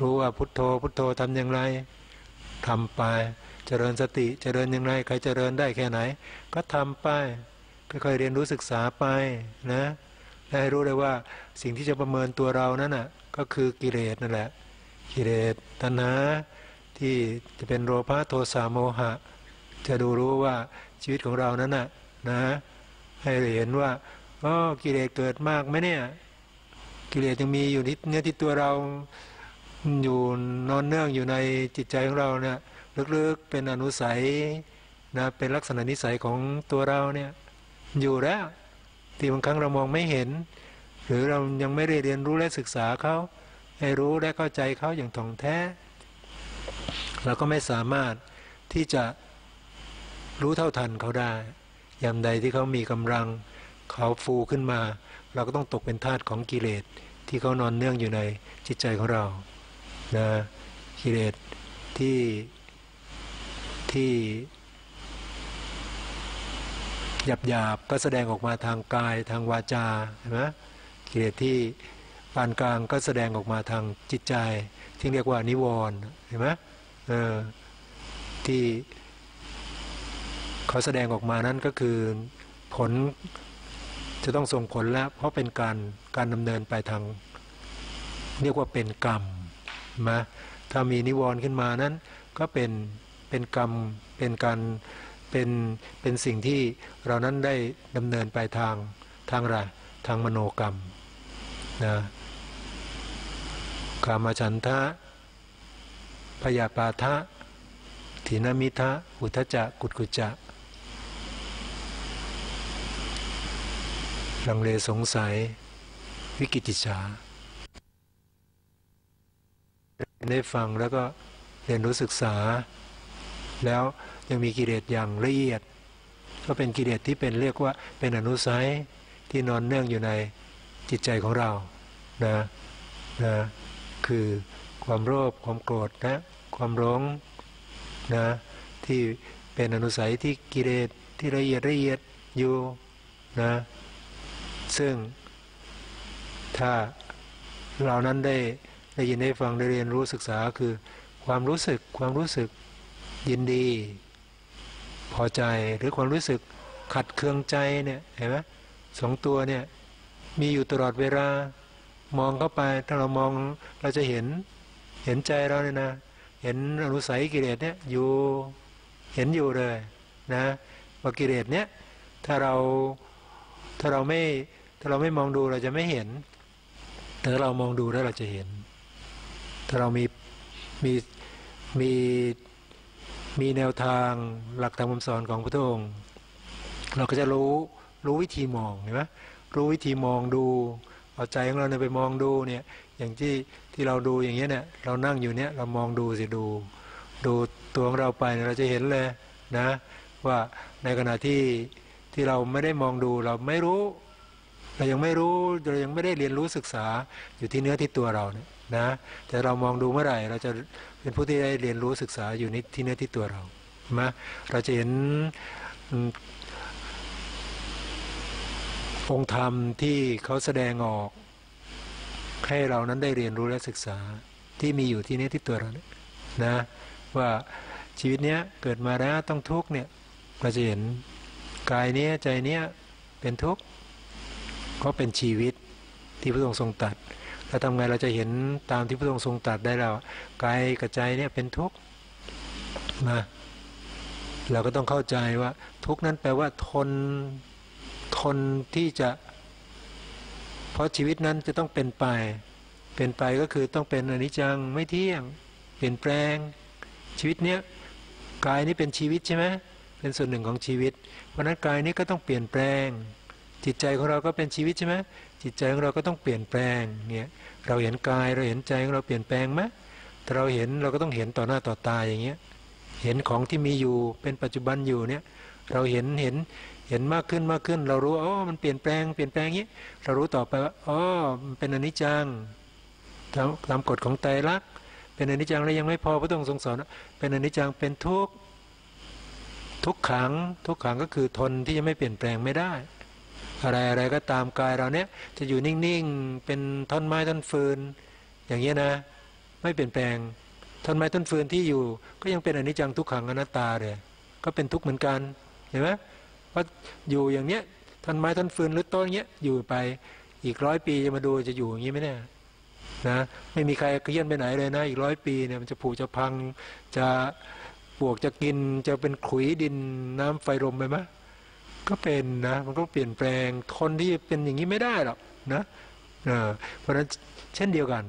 รู้ว่าพุทโธพุทโธทำอย่างไรทำไปเจริญสติเจริญอย่างไรใครเจริญได้แค่ไหนก็ทำไปค่อยๆเรียนรู้ศึกษาไปนะได้รู้เลยว่าสิ่งที่จะประเมินตัวเรานั้นน่ะก็คือกิเลสนั่นแหละกิเลสตัณหาที่จะเป็นโลภะโทสะโมหะจะดูรู้ว่าชีวิตของเรานั้นน่ะนะให้เห็นว่าอ๋อกิเลสเกิดมากไหมเนี่ยกิเลสยังมีอยู่นิดเนื้อที่ตัวเราอยู่นอนเนื่องอยู่ในจิตใจของเราเนี่ยลึกๆเป็นอนุสัยนะเป็นลักษณะนิสัยของตัวเราเนี่ยอยู่แล้วที่บางครั้งเรามองไม่เห็นหรือเรายังไม่ได้เรียนรู้และศึกษาเขาให้รู้และเข้าใจเขาอย่างถ่องแท้เราก็ไม่สามารถที่จะรู้เท่าทันเขาได้ยามใดที่เขามีกำลังเขาฟูขึ้นมาเราก็ต้องตกเป็นทาสของกิเลสที่เขานอนเนื่องอยู่ในจิตใจของเรานะกิเลสที่ที่หยาบหยาบก็แสดงออกมาทางกายทางวาจาใช่ไหมกิเลสที่ปานกลางก็แสดงออกมาทางจิตใจที่เรียกว่านิวรณ์เห็นไหมเออที่เขาแสดงออกมานั้นก็คือผลจะต้องส่งผลแล้วเพราะเป็นการการดำเนินไปทางเรียกว่าเป็นกรรมนะถ้ามีนิวรณ์ขึ้นมานั้นก็เป็นเป็นกรรมเป็นการเป็นเป็นสิ่งที่เรานั้นได้ดำเนินไปทางทางอะไรทางมโนกรรมนะกามฉันทะพยาปาทะถีนมิทะอุทธัจจะกุจกุจจะลังเลสงสัยวิกิจฉาได้ฟังแล้วก็เรียนรู้ศึกษาแล้วยังมีกิเลสอย่างละเอียดก็เป็นกิเลสที่เป็นเรียกว่าเป็นอนุสัยที่นอนเนื่องอยู่ในจิตใจของเรานะนะคือความโลภความโกรธนะความหลงนะที่เป็นอนุสัยที่กิเลสที่ละเอียดละเอียดอยู่นะซึ่งถ้าเรานั้นได้ได้ยินได้ฟังได้เรียนรู้ศึกษาคือความรู้สึกความรู้สึกยินดีพอใจหรือความรู้สึกขัดเคืองใจเนี่ยเห็นไหมสองตัวเนี่ยมีอยู่ตลอดเวลามองเข้าไปถ้าเรามองเราจะเห็นเห็นใจเราเนี่ยนะเห็นอนุสัยกิเลสเนี่ยอยู่เห็นอยู่เลยนะว่ากิเลสเนี่ยถ้าเราถ้าเราไม่ถ้าเราไม่มองดูเราจะไม่เห็นแต่ถ้าเรามองดูแล้วเราจะเห็นถ้าเรามีมีมีมีแนวทางหลักธรรมคำสอนของพระพุทธองค์เราก็จะรู้รู้วิธีมองเห็นไหมรู้วิธีมองดูเอาใจของเราเนี่ยไปมองดูเนี่ยอย่างที่ที่เราดูอย่างเงี้ยเนี่ยเรานั่งอยู่เนี่ยเรามองดูสิดูดูตัวของเราไปเราจะเห็นเลยนะว่าในขณะที่ที่เราไม่ได้มองดูเราไม่รู้เรายังไม่รู้เรายังไม่ได้เรียนรู้ศึกษาอยู่ที่เนื้อที่ตัวเราเนี่ยนะแต่เรามองดูเมื่อไหร่เราจะเป็นผู้ที่ได้เรียนรู้ศึกษาอยู่ในที่เนื้อที่ตัวเรานะเราจะเห็นองค์ธรรมที่เขาแสดงออกให้เรานั้นได้เรียนรู้และศึกษาที่มีอยู่ที่เนื้อที่ตัวเราเนี่ยนะว่าชีวิตเนี้ยเกิดมาแล้วต้องทุกข์เนี่ยเราจะเห็นกายเนี้ยใจเนี้ยเป็นทุกข์ก็เป็นชีวิตที่พระองค์ทรงตรัสแล้วทำไงเราจะเห็นตามที่พระองค์ทรงตรัสได้เรากายกับใจเนี่ยเป็นทุกข์นะเราก็ต้องเข้าใจว่าทุกข์นั้นแปลว่าทนทนที่จะเพราะชีวิตนั้นจะต้องเป็นไปเป็นไปก็คือต้องเป็นอนิจจังไม่เที่ยงเปลี่ยนแปลงชีวิตเนี้ยกายนี้เป็นชีวิตใช่ไหมเป็นส่วนหนึ่งของชีวิตเพราะนั้นกายนี้ก็ต้องเปลี่ยนแปลงจิตใจของเราก็เป็นชีวิตใช่ไหมจิตใจของเราก็ต้องเปลี่ยนแปลงเนี่ยเราเห็นกายเราเห็นใจของเราเปลี่ยนแปลงไหมแต่เราเห็นเราก็ต้องเห็นต่อหน้าต่อตาอย่างเงี้ยเห็นของที่มีอยู่เป็นปัจจุบันอยู่เนี่ยเราเห็นเห็นเห็นมากขึ้นมากขึ้นเรารู้ว่าอ๋อมันเปลี่ยนแปลงเปลี่ยนแปลงอย่างเงี้ยเรารู้ต่อไปว่าอ๋อมันเป็นอนิจจังตามกฎของไตรลักษณ์เป็นอนิจจังแล้วยังไม่พอพระองค์ทรงสอนเป็นอนิจจังเป็นทุกข์ทุกขังทุกขังก็คือทนที่จะไม่เปลี่ยนแปลงไม่ได้อะไรอะไรก็ตามกายเราเนี้ยจะอยู่นิ่งๆเป็นท่อนไม้ท่อนฟืนอย่างเงี้ยนะ ไม่เปลี่ยนแปลงท่อนไม้ต้นฟืนที่อยู่ก็ยังเป็นอนิจจังทุกขังอนัตตาเลยก็เป็นทุกข์เหมือนกันเห็นไหมว่าอยู่อย่างเนี้ยท่อนไม้ต้นฟืนหรือต้นเนี้ยอยู่ไปอีกร้อยปีจะมาดูจะอยู่อย่างนี้ไหมเนี่ยนะไม่มีใครเคลื่อนไปไหนเลยนะอีกร้อยปีเนี่ยมันจะผุจะพังจะปวกจะกินจะเป็นขุยดินน้ำไฟลมไปไหมก็เป็นนะมันก็เปลี่ยนแปลงคนที่เป็นอย่างนี้ไม่ได้หรอกนะเพราะฉะนั้นเช่นเดียวกัน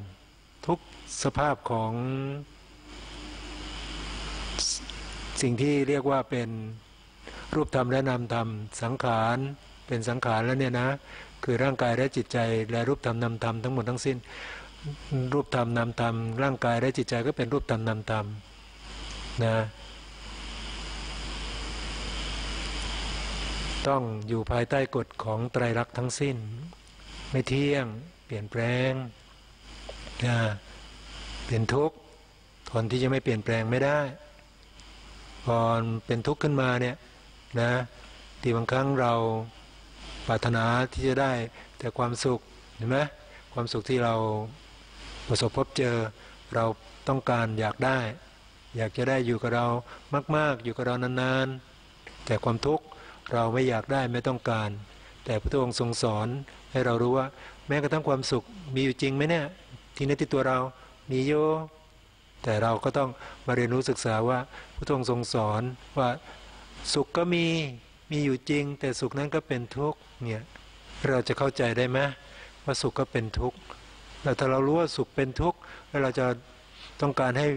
ทุกสภาพของสิ่งที่เรียกว่าเป็นรูปธรรมและนามธรรมสังขารเป็นสังขารแล้วเนี่ยนะคือร่างกายและจิตใจและรูปธรรมนามธรรมทั้งหมดทั้งสิ้นรูปธรรมนามธรรมร่างกายและจิตใจก็เป็นรูปธรรมนามธรรมนะต้องอยู่ภายใต้กฎของไตรลักษณ์ทั้งสิ้นไม่เที่ยงเปลี่ยนแปลงนะเป็นทุกข์ทนที่จะไม่เปลี่ยนแปลงไม่ได้พอเป็นทุกข์ขึ้นมาเนี่ยนะที่บางครั้งเราปรารถนาที่จะได้แต่ความสุขเห็นไหมความสุขที่เราประสบพบเจอเราต้องการอยากได้อยากจะได้อยู่กับเรามากๆอยู่กับเรานานๆแต่ความทุกข์เราไม่อยากได้ไม่ต้องการแต่พระพุทธองค์ทรงสอนให้เรารู้ว่าแม้กระทั่งความสุขมีอยู่จริงไหมเนี่ยที่ในที่ตัวเรามีโยแต่เราก็ต้องมาเรียนรู้ศึกษาว่าพระองค์ทรงสอนว่าสุขก็มีมีอยู่จริงแต่สุขนั้นก็เป็นทุกข์เนี่ยเราจะเข้าใจได้ไหมว่าสุขก็เป็นทุกข์แล้วถ้าเรารู้ว่าสุขเป็นทุกข์แล้วเราจะต้องการให้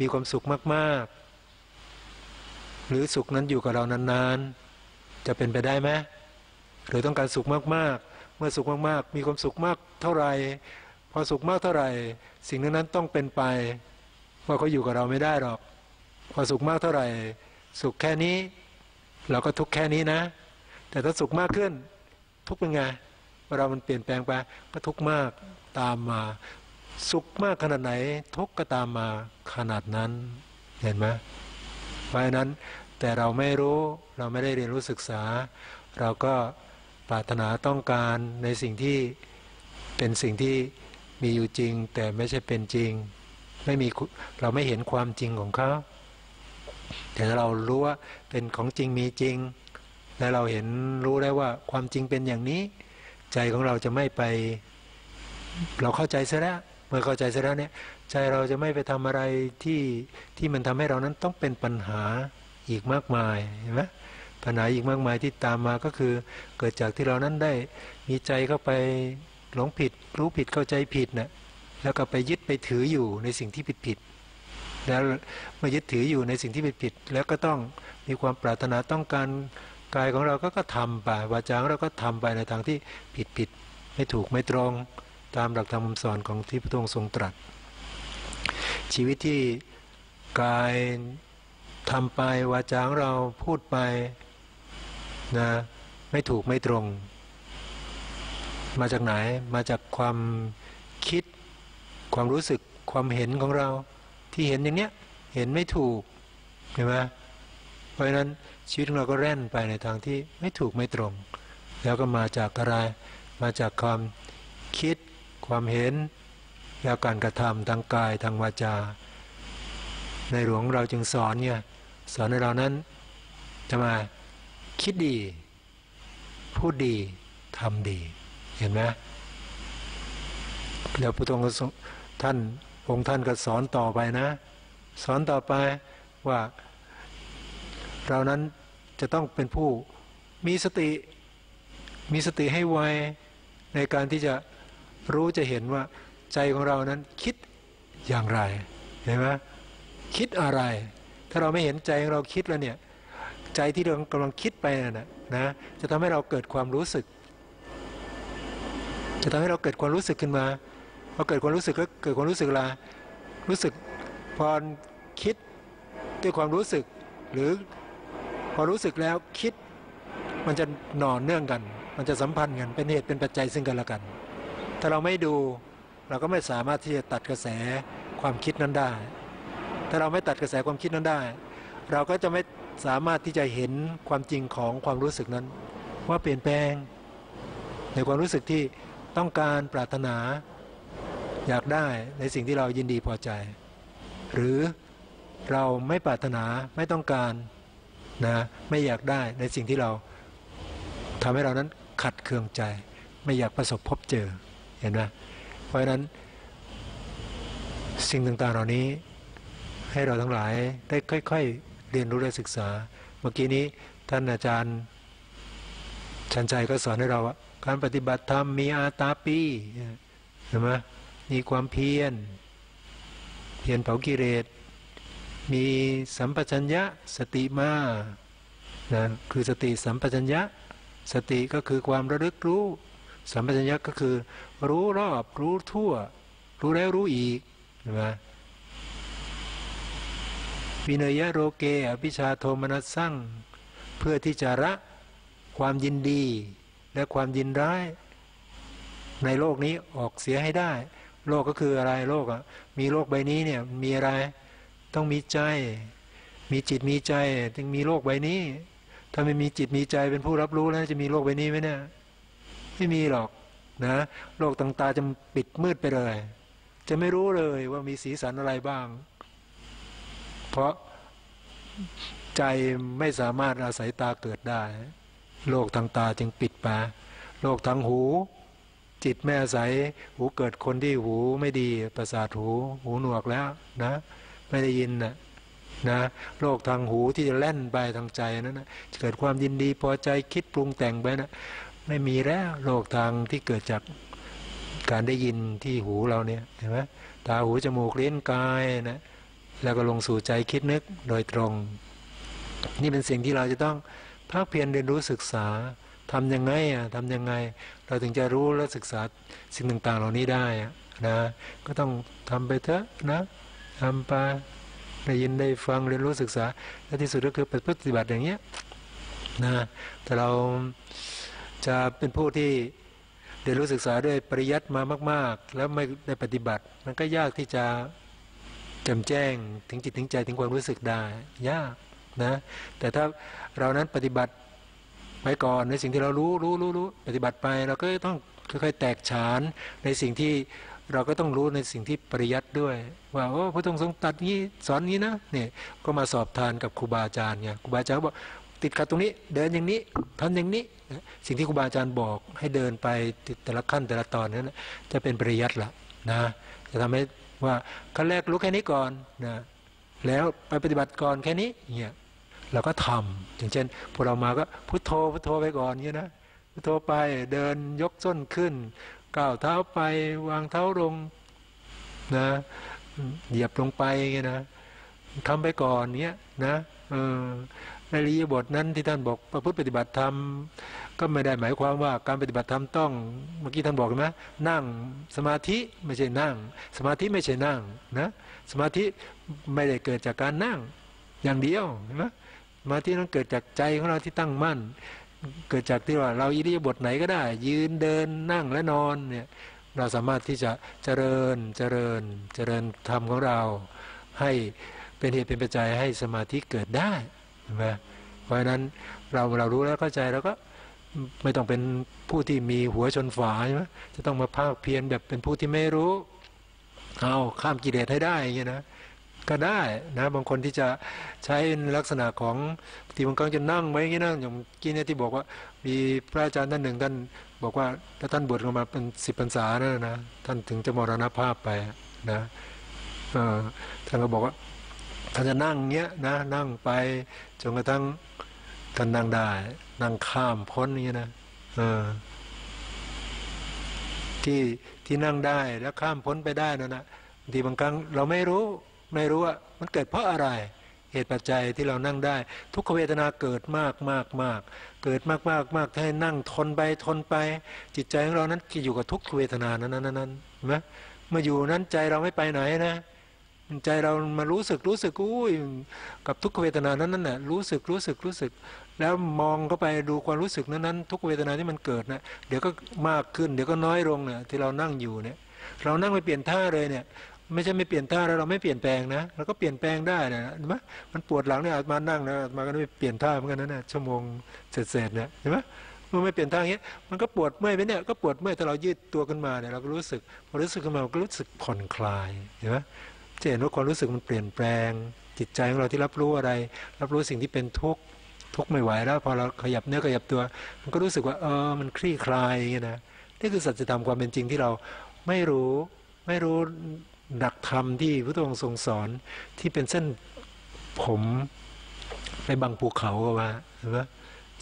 มีความสุขมากๆหรือสุขนั้นอยู่กับเรานานๆจะเป็นไปได้ไหมหรือต้องการสุขมากๆเมื่อสุขมากๆมีความสุขมากเท่าไหร่พอสุขมากเท่าไหร่สิ่งนั้นต้องเป็นไปว่าเขาอยู่กับเราไม่ได้หรอกพอสุขมากเท่าไหร่สุขแค่นี้เราก็ทุกแค่นี้นะแต่ถ้าสุขมากขึ้นทุกเป็นไงเรามันเปลี่ยนแปลงไปก็ทุกมากตามมาสุขมากขนาดไหนทุกก็ตามมาขนาดนั้นเห็นไหมเพราะฉะนั้นแต่เราไม่รู้เราไม่ได้เรียนรู้ศึกษาเราก็ปรารถนาต้องการในสิ่งที่เป็นสิ่งที่มีอยู่จริงแต่ไม่ใช่เป็นจริงไม่มีเราไม่เห็นความจริงของเขาแต่เรารู้ว่าเป็นของจริงมีจริงและเราเห็นรู้ได้ว่าความจริงเป็นอย่างนี้ใจของเราจะไม่ไปเราเข้าใจซะแล้วเมื่อเข้าใจซะแล้วเนี่ยใจเราจะไม่ไปทำอะไรที่ที่มันทำให้เรานั้นต้องเป็นปัญหาอีกมากมายเห็นไหมปัญหาอีกมากมายที่ตามมาก็คือเกิดจากที่เรานั้นได้มีใจเข้าไปหลงผิดรู้ผิดเข้าใจผิดนะแล้วก็ไปยึดไปถืออยู่ในสิ่งที่ผิดผิดแล้วเมื่อยึดถืออยู่ในสิ่งที่ผิดผิดแล้วก็ต้องมีความปรารถนาต้องการกายของเราก็ก็ทำไปวาจาของเราก็ทำไปในทางที่ผิดผิดไม่ถูกไม่ตรงตามหลักธรรมคำสอนของที่พระองค์ทรงตรัสชีวิตที่กายทำไปวาจาของเราพูดไปนะไม่ถูกไม่ตรงมาจากไหนมาจากความคิดความรู้สึกความเห็นของเราที่เห็นอย่างเนี้ยเห็นไม่ถูกเห็นไหมเพราะฉะนั้นชีวิตของเราก็แล่นไปในทางที่ไม่ถูกไม่ตรงแล้วก็มาจากอะไรมาจากความคิดความเห็นแล้วการกระทำทางกายทางวาจาในหลวงเราจึงสอนเนี่ยสอนให้เรานั้นจะมาคิดดีพูดดีทำดีเห็นไหมแล้วพระองค์ท่านองค์ท่านก็สอนต่อไปนะสอนต่อไปว่าเรานั้นจะต้องเป็นผู้มีสติมีสติให้ไวในการที่จะรู้จะเห็นว่าใจของเรานั้นคิดอย่างไรเห็นไหมคิดอะไรถ้าเราไม่เห็นใจของเราคิดแล้วเนี่ยใจที่เรากำลังคิดไปน่ะนะจะทำให้เราเกิดความรู้สึกจะทำให้เราเกิดความรู้สึกขึ้นมาพอเกิดความรู้สึกก็เกิดความรู้สึกอะไรรู้สึกพอคิดด้วยความรู้สึกหรือพอรู้สึกแล้วคิดมันจะหน่อเนื่องกันมันจะสัมพันธ์กันเป็นเหตุเป็นปัจจัยซึ่งกันและกันถ้าเราไม่ดูเราก็ไม่สามารถที่จะตัดกระแสความคิดนั้นได้ถ้าเราไม่ตัดกระแสความคิดนั้นได้เราก็จะไม่สามารถที่จะเห็นความจริงของความรู้สึกนั้นว่าเปลี่ยนแปลงในความรู้สึกที่ต้องการปรารถนา อยากได้ในสิ่งที่เรายินดีพอใจหรือเราไม่ปรารถนาไม่ต้องการนะไม่อยากได้ในสิ่งที่เราทำให้เรานั้นขัดเคืองใจไม่อยากประสบพบเจอเห็นไหมเพราะฉะนั้นสิ่งต่างๆเหล่านี้ให้เราทั้งหลายได้ค่อยๆเรียนรู้และศึกษาเมื่อกี้นี้ท่านอาจารย์ชันชัยก็สอนให้เราการปฏิบัติธรรมมีอาตาปีเห็นไหมมีความเพียรเพียรเผากิเลสมีสัมปชัญญะสติมานะคือสติสัมปชัญญะสติก็คือความระลึกรู้สัมปชัญญะก็คือรู้รอบรู้ทั่วรู้แล้วรู้อีกเห็นไหมวินัยโรเกอภิชาโทมนัสสั่งเพื่อที่จะละความยินดีและความยินร้ายในโลกนี้ออกเสียให้ได้โลกก็คืออะไรโลกอ่ะมีโลกใบนี้เนี่ยมีอะไรต้องมีใจมีจิตมีใจจึงมีโลกใบนี้ถ้าไม่มีจิตมีใจเป็นผู้รับรู้แล้วจะมีโลกใบนี้ไหมเนี่ยไม่มีหรอกนะโลกต่างๆจะปิดมืดไปเลยจะไม่รู้เลยว่ามีสีสันอะไรบ้างเพราะใจไม่สามารถอาศัยตาเกิดได้โลกทางตาจึงปิดไปโลกทางหูจิตไม่อาศัยหูเกิดคนที่หูไม่ดีประสาทหูหูหนวกแล้วนะไม่ได้ยินนะนะโลกทางหูที่จะแล่นไปทางใจนั้นนะเกิดความยินดีพอใจคิดปรุงแต่งไปนะไม่มีแล้วโลกทางที่เกิดจากการได้ยินที่หูเราเนี่ยเห็นไหมตาหูจมูกลิ้นกายนะแล้วก็ลงสู่ใจคิดนึกโดยตรงนี่เป็นสิ่งที่เราจะต้องภาคเพียรเรียนรู้ศึกษาทำยังไงอ่ะทำยังไงเราถึงจะรู้และศึกษาสิ่งต่างๆเหล่านี้ได้นะก็ต้องทำไปเถอะนะทำไปได้ยินได้ฟังเรียนรู้ศึกษาและที่สุดก็คือปฏิบัติอย่างเงี้ยนะแต่เราจะเป็นผู้ที่เรียนรู้ศึกษาด้วยปริยัติมามากๆแล้วไม่ได้ปฏิบัติมันก็ยากที่จะแจ่มแจ้งถึงจิตถึงใจถึงความรู้สึกได้ยากนะแต่ถ้าเรานั้นปฏิบัติไปก่อนในสิ่งที่เรารู้รู้รู้รู้ปฏิบัติไปเราก็ต้องค่อยๆแตกฉานในสิ่งที่เราก็ต้องรู้ในสิ่งที่ปริยัติด้วยว่าโอ้พระองค์ทรงตัดงี้สอนงี้นะเนี่ยก็มาสอบทานกับครูบาอาจารย์ไงครูบาอาจารย์บอกติดขัดตรงนี้เดินอย่างนี้ทำอย่างนี้สิ่งที่ครูบาอาจารย์บอกให้เดินไปแต่ละขั้นแต่ละตอนนั้นจะเป็นปริยัติละนะจะทำให้ว่าขั้นแรกรู้แค่นี้ก่อนนะแล้วไปปฏิบัติก่อนแค่นี้เนี่ยเราก็ทำอย่างเช่นพวกเรามาก็พุทโธพุทโธไปก่อนเงี้ยนะพุทโธไปเดินยกส้นขึ้นก้าวเท้าไปวางเท้าลงนะเหยียบลงไปเงี้ยนะทำไปก่อนเงี้ยนะเออในอิริยาบถนั้นที่ท่านบอกประพฤติปฏิบัติธรรมก็ไม่ได้หมายความว่าการปฏิบัติธรรมต้องเมื่อกี้ท่านบอกใช่ไหมนั่งสมาธิไม่ใช่นั่งสมาธิไม่ใช่นั่งนะสมาธิไม่ได้เกิดจากการนั่งอย่างเดียวเห็นไหมสมาธินั้นเกิดจากใจของเราที่ตั้งมั่นเกิดจากที่ว่าเราอิริยาบถไหนก็ได้ยืนเดินนั่งและนอนเนี่ยเราสามารถที่จะเจริญเจริญเจริญธรรมของเราให้เป็นเหตุเป็นปัจจัยให้สมาธิเกิดได้เห็นไหมเพราะฉะนั้นเราเรารู้แล้วเข้าใจแล้วก็ไม่ต้องเป็นผู้ที่มีหัวชนฝาใช่ไหมจะต้องมาภาคเพียรแบบเป็นผู้ที่ไม่รู้เอาข้ามกิเลสให้ได้อย่างเงี้ยนะก็ได้นะบางคนที่จะใช้ลักษณะของที่บางครั้งจะนั่งไว้อย่างนี้นั่งอย่างกินเนี่ยที่บอกว่ามีพระอาจารย์ท่านหนึ่งท่านบอกว่าถ้าท่านบวชมาเป็นสิบพรรษานั่นนะท่านถึงจะมรณภาพไปนะท่านก็บอกว่าท่านจะนั่งเงี้ยนะนั่งไปจนกระทั่งท่านนั่งได้นั่งข้ามพ้นอย่างนี้นะที่ที่นั่งได้แล้วข้ามพ้นไปได้นั่นนะบางทีบางครั้งเราไม่รู้ไม่รู้ว่ามันเกิดเพราะอะไรเหตุปัจจัยที่เรานั่งได้ทุกขเวทนาเกิดมากมากมากเกิดมากมากมากถ้าให้นั่งทนไปทนไปจิตใจของเรานั้นจะอยู่กับทุกขเวทนานั้นนั้นนั้นนะเมื่ออยู่นั้นใจเราไม่ไปไหนนะใจเรามารู้สึกรู้สึกอุ้ยกับทุกขเวทนานั้นนั่นแหละรู้สึกรู้สึกรู้สึกแล้วมองเข้าไปดูความรู้สึกนั้นนั้นทุกขเวทนาที่มันเกิดนะเดี๋ยวก็มากขึ้นเดี๋ยวก็น้อยลงเนี่ยที่เรานั่งอยู่เนี่ยเรานั่งไม่เปลี่ยนท่าเลยเนี่ยไม่ใช่ไม่เปลี่ยนท่าแล้วเราไม่เปลี่ยนแปลงนะเราก็เปลี่ยนแปลงได้นะเห็นไหมมันปวดหลังเนี่ยอาตมานั่งนะอาตมาก็ไม่เปลี่ยนท่าเหมือนกันนะชั่วโมงเสร็จๆเนี่ยเห็นไหม เมื่อไม่เปลี่ยนท่าอย่างเงี้ยมันก็ปวดเมื่อยไปเนี่ยก็ปวดเมื่อยแต่เรายืดตัวขึ้นมาเนี่ยเราก็รู้สึกพอรู้สึกขึ้นมาเราก็รู้สึกผ่อนคลายเห็นไหมจะเห็นว่าความรู้สึกมันเปลี่ยนแปลงจิตใจของเราที่รับรู้อะไรรับรู้สิ่งที่เป็นทุกข์ทุกข์ไม่ไหวแล้วพอเราขยับเนื้อขยับตัวมันก็รู้สึกว่าเออมันคลี่คลายอย่างเงี้ยนะนี่คือสัจธรรมความเป็นจริงที่เราไม่รู้ไม่รู้หลักธรรมที่พระองค์ทรงสอนที่เป็นเส้นผมไปบังภูเขาก็ว่าเห็นไหม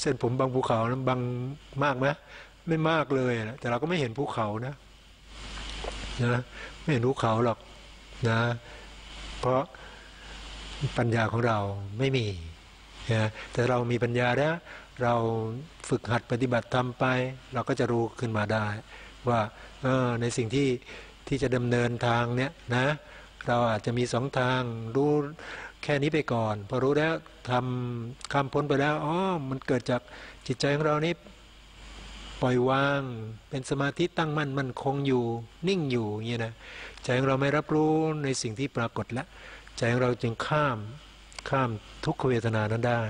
เส้นผมบังภูเขานะบังมากไหมไม่มากเลยนะแต่เราก็ไม่เห็นภูเขานะนะไม่เห็นภูเขาหรอกนะเพราะปัญญาของเราไม่มีนะแต่เรามีปัญญาแล้วเราฝึกหัดปฏิบัติทำไปเราก็จะรู้ขึ้นมาได้ว่าเออในสิ่งที่ที่จะดำเนินทางเนี้ยนะเราอาจจะมีสองทางรู้แค่นี้ไปก่อนพอรู้แล้วทำคำพ้นไปแล้วอ๋อมันเกิดจากจิตใจของเรานี่ปล่อยวางเป็นสมาธิตั้งมั่นมันคงอยู่นิ่งอยู่อย่างนี้นะใจของเราไม่รับรู้ในสิ่งที่ปรากฏแล้วใจของเราจึงข้ามข้ามทุกขเวทนานั้นได้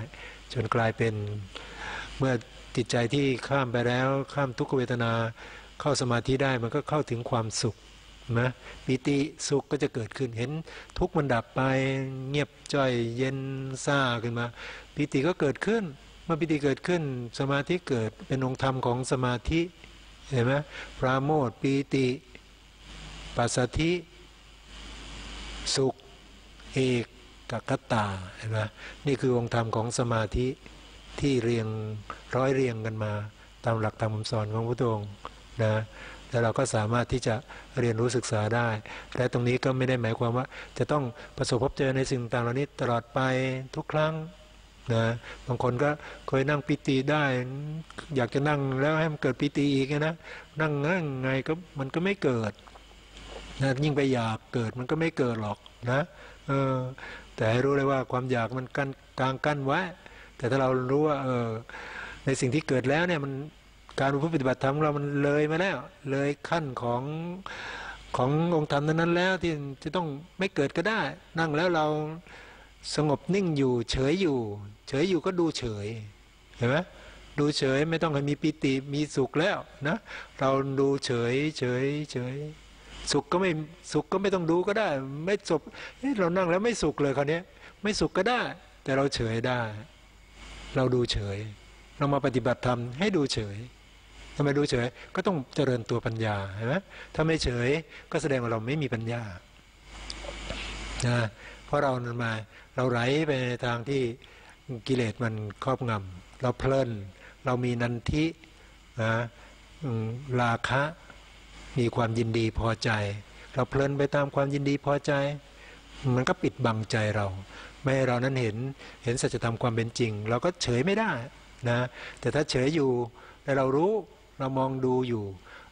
จนกลายเป็นเมื่อจิตใจที่ข้ามไปแล้วข้ามทุกขเวทนาเข้าสมาธิได้มันก็เข้าถึงความสุขนะปิติสุขก็จะเกิดขึ้นเห็นทุกข์มันดับไปเงียบจ้อยเย็นซ่าขึ้นมาปิติก็เกิดขึ้นเมื่อปิติเกิดขึ้นสมาธิเกิดเป็นองค์ธรรมของสมาธิเห็นไหมปราโมทย์ปิติปัสสัทธิสุขเอกกัตตาเห็นไหมนี่คือองค์ธรรมของสมาธิที่เรียงร้อยเรียงกันมาตามหลักธรรมคำสอนของพระพุทธองค์นะแล้วเราก็สามารถที่จะเรียนรู้ศึกษาได้และตรงนี้ก็ไม่ได้หมายความว่าจะต้องประสบพบเจอในสิ่งต่างเหล่านี้ตลอดไปทุกครั้งนะบางคนก็เคยนั่งปิติได้อยากจะนั่งแล้วให้มันเกิดปิติอีกนะนั่งนั่งไงก็มันก็ไม่เกิดนะยิ่งไปอยากเกิดมันก็ไม่เกิดหรอกนะเออแต่ให้รู้เลยว่าความอยากมันกั้นกลางกั้นไว้แต่ถ้าเรารู้ว่าเออในสิ่งที่เกิดแล้วเนี่ยมันการปฏิบัติธรรมเรามันเลยมาแล้วเลยขั้นของขององค์ธรรมนั้นแล้วที่จะต้องไม่เกิดก็ได้นั่งแล้วเราสงบนิ่งอยู่เฉยอยู่เฉยอยู่ก็ดูเฉยเห็นไหมดูเฉยไม่ต้องให้มีปิติมีสุขแล้วนะเราดูเฉยเฉยเฉยสุขก็ไม่สุขก็ไม่ต้องดูก็ได้ไม่จบเรานั่งแล้วไม่สุขเลยคราวนี้ไม่สุขก็ได้แต่เราเฉยได้เราดูเฉยเรามาปฏิบัติธรรมให้ดูเฉยทำไมดูเฉยก็ต้องเจริญตัวปัญญาใช่ไหมถ้าไม่เฉยก็แสดงว่าเราไม่มีปัญญานะเพราะเรามาเราไหลไปในทางที่กิเลสมันครอบงำเราเพลินเรามีนันทินะราคะมีความยินดีพอใจเราเพลินไปตามความยินดีพอใจมันก็ปิดบังใจเราไม่ให้เรานั้นเห็นเห็นสัจธรรมความเป็นจริงเราก็เฉยไม่ได้นะแต่ถ้าเฉยอยู่แต่เรารู้เรามองดูอยู่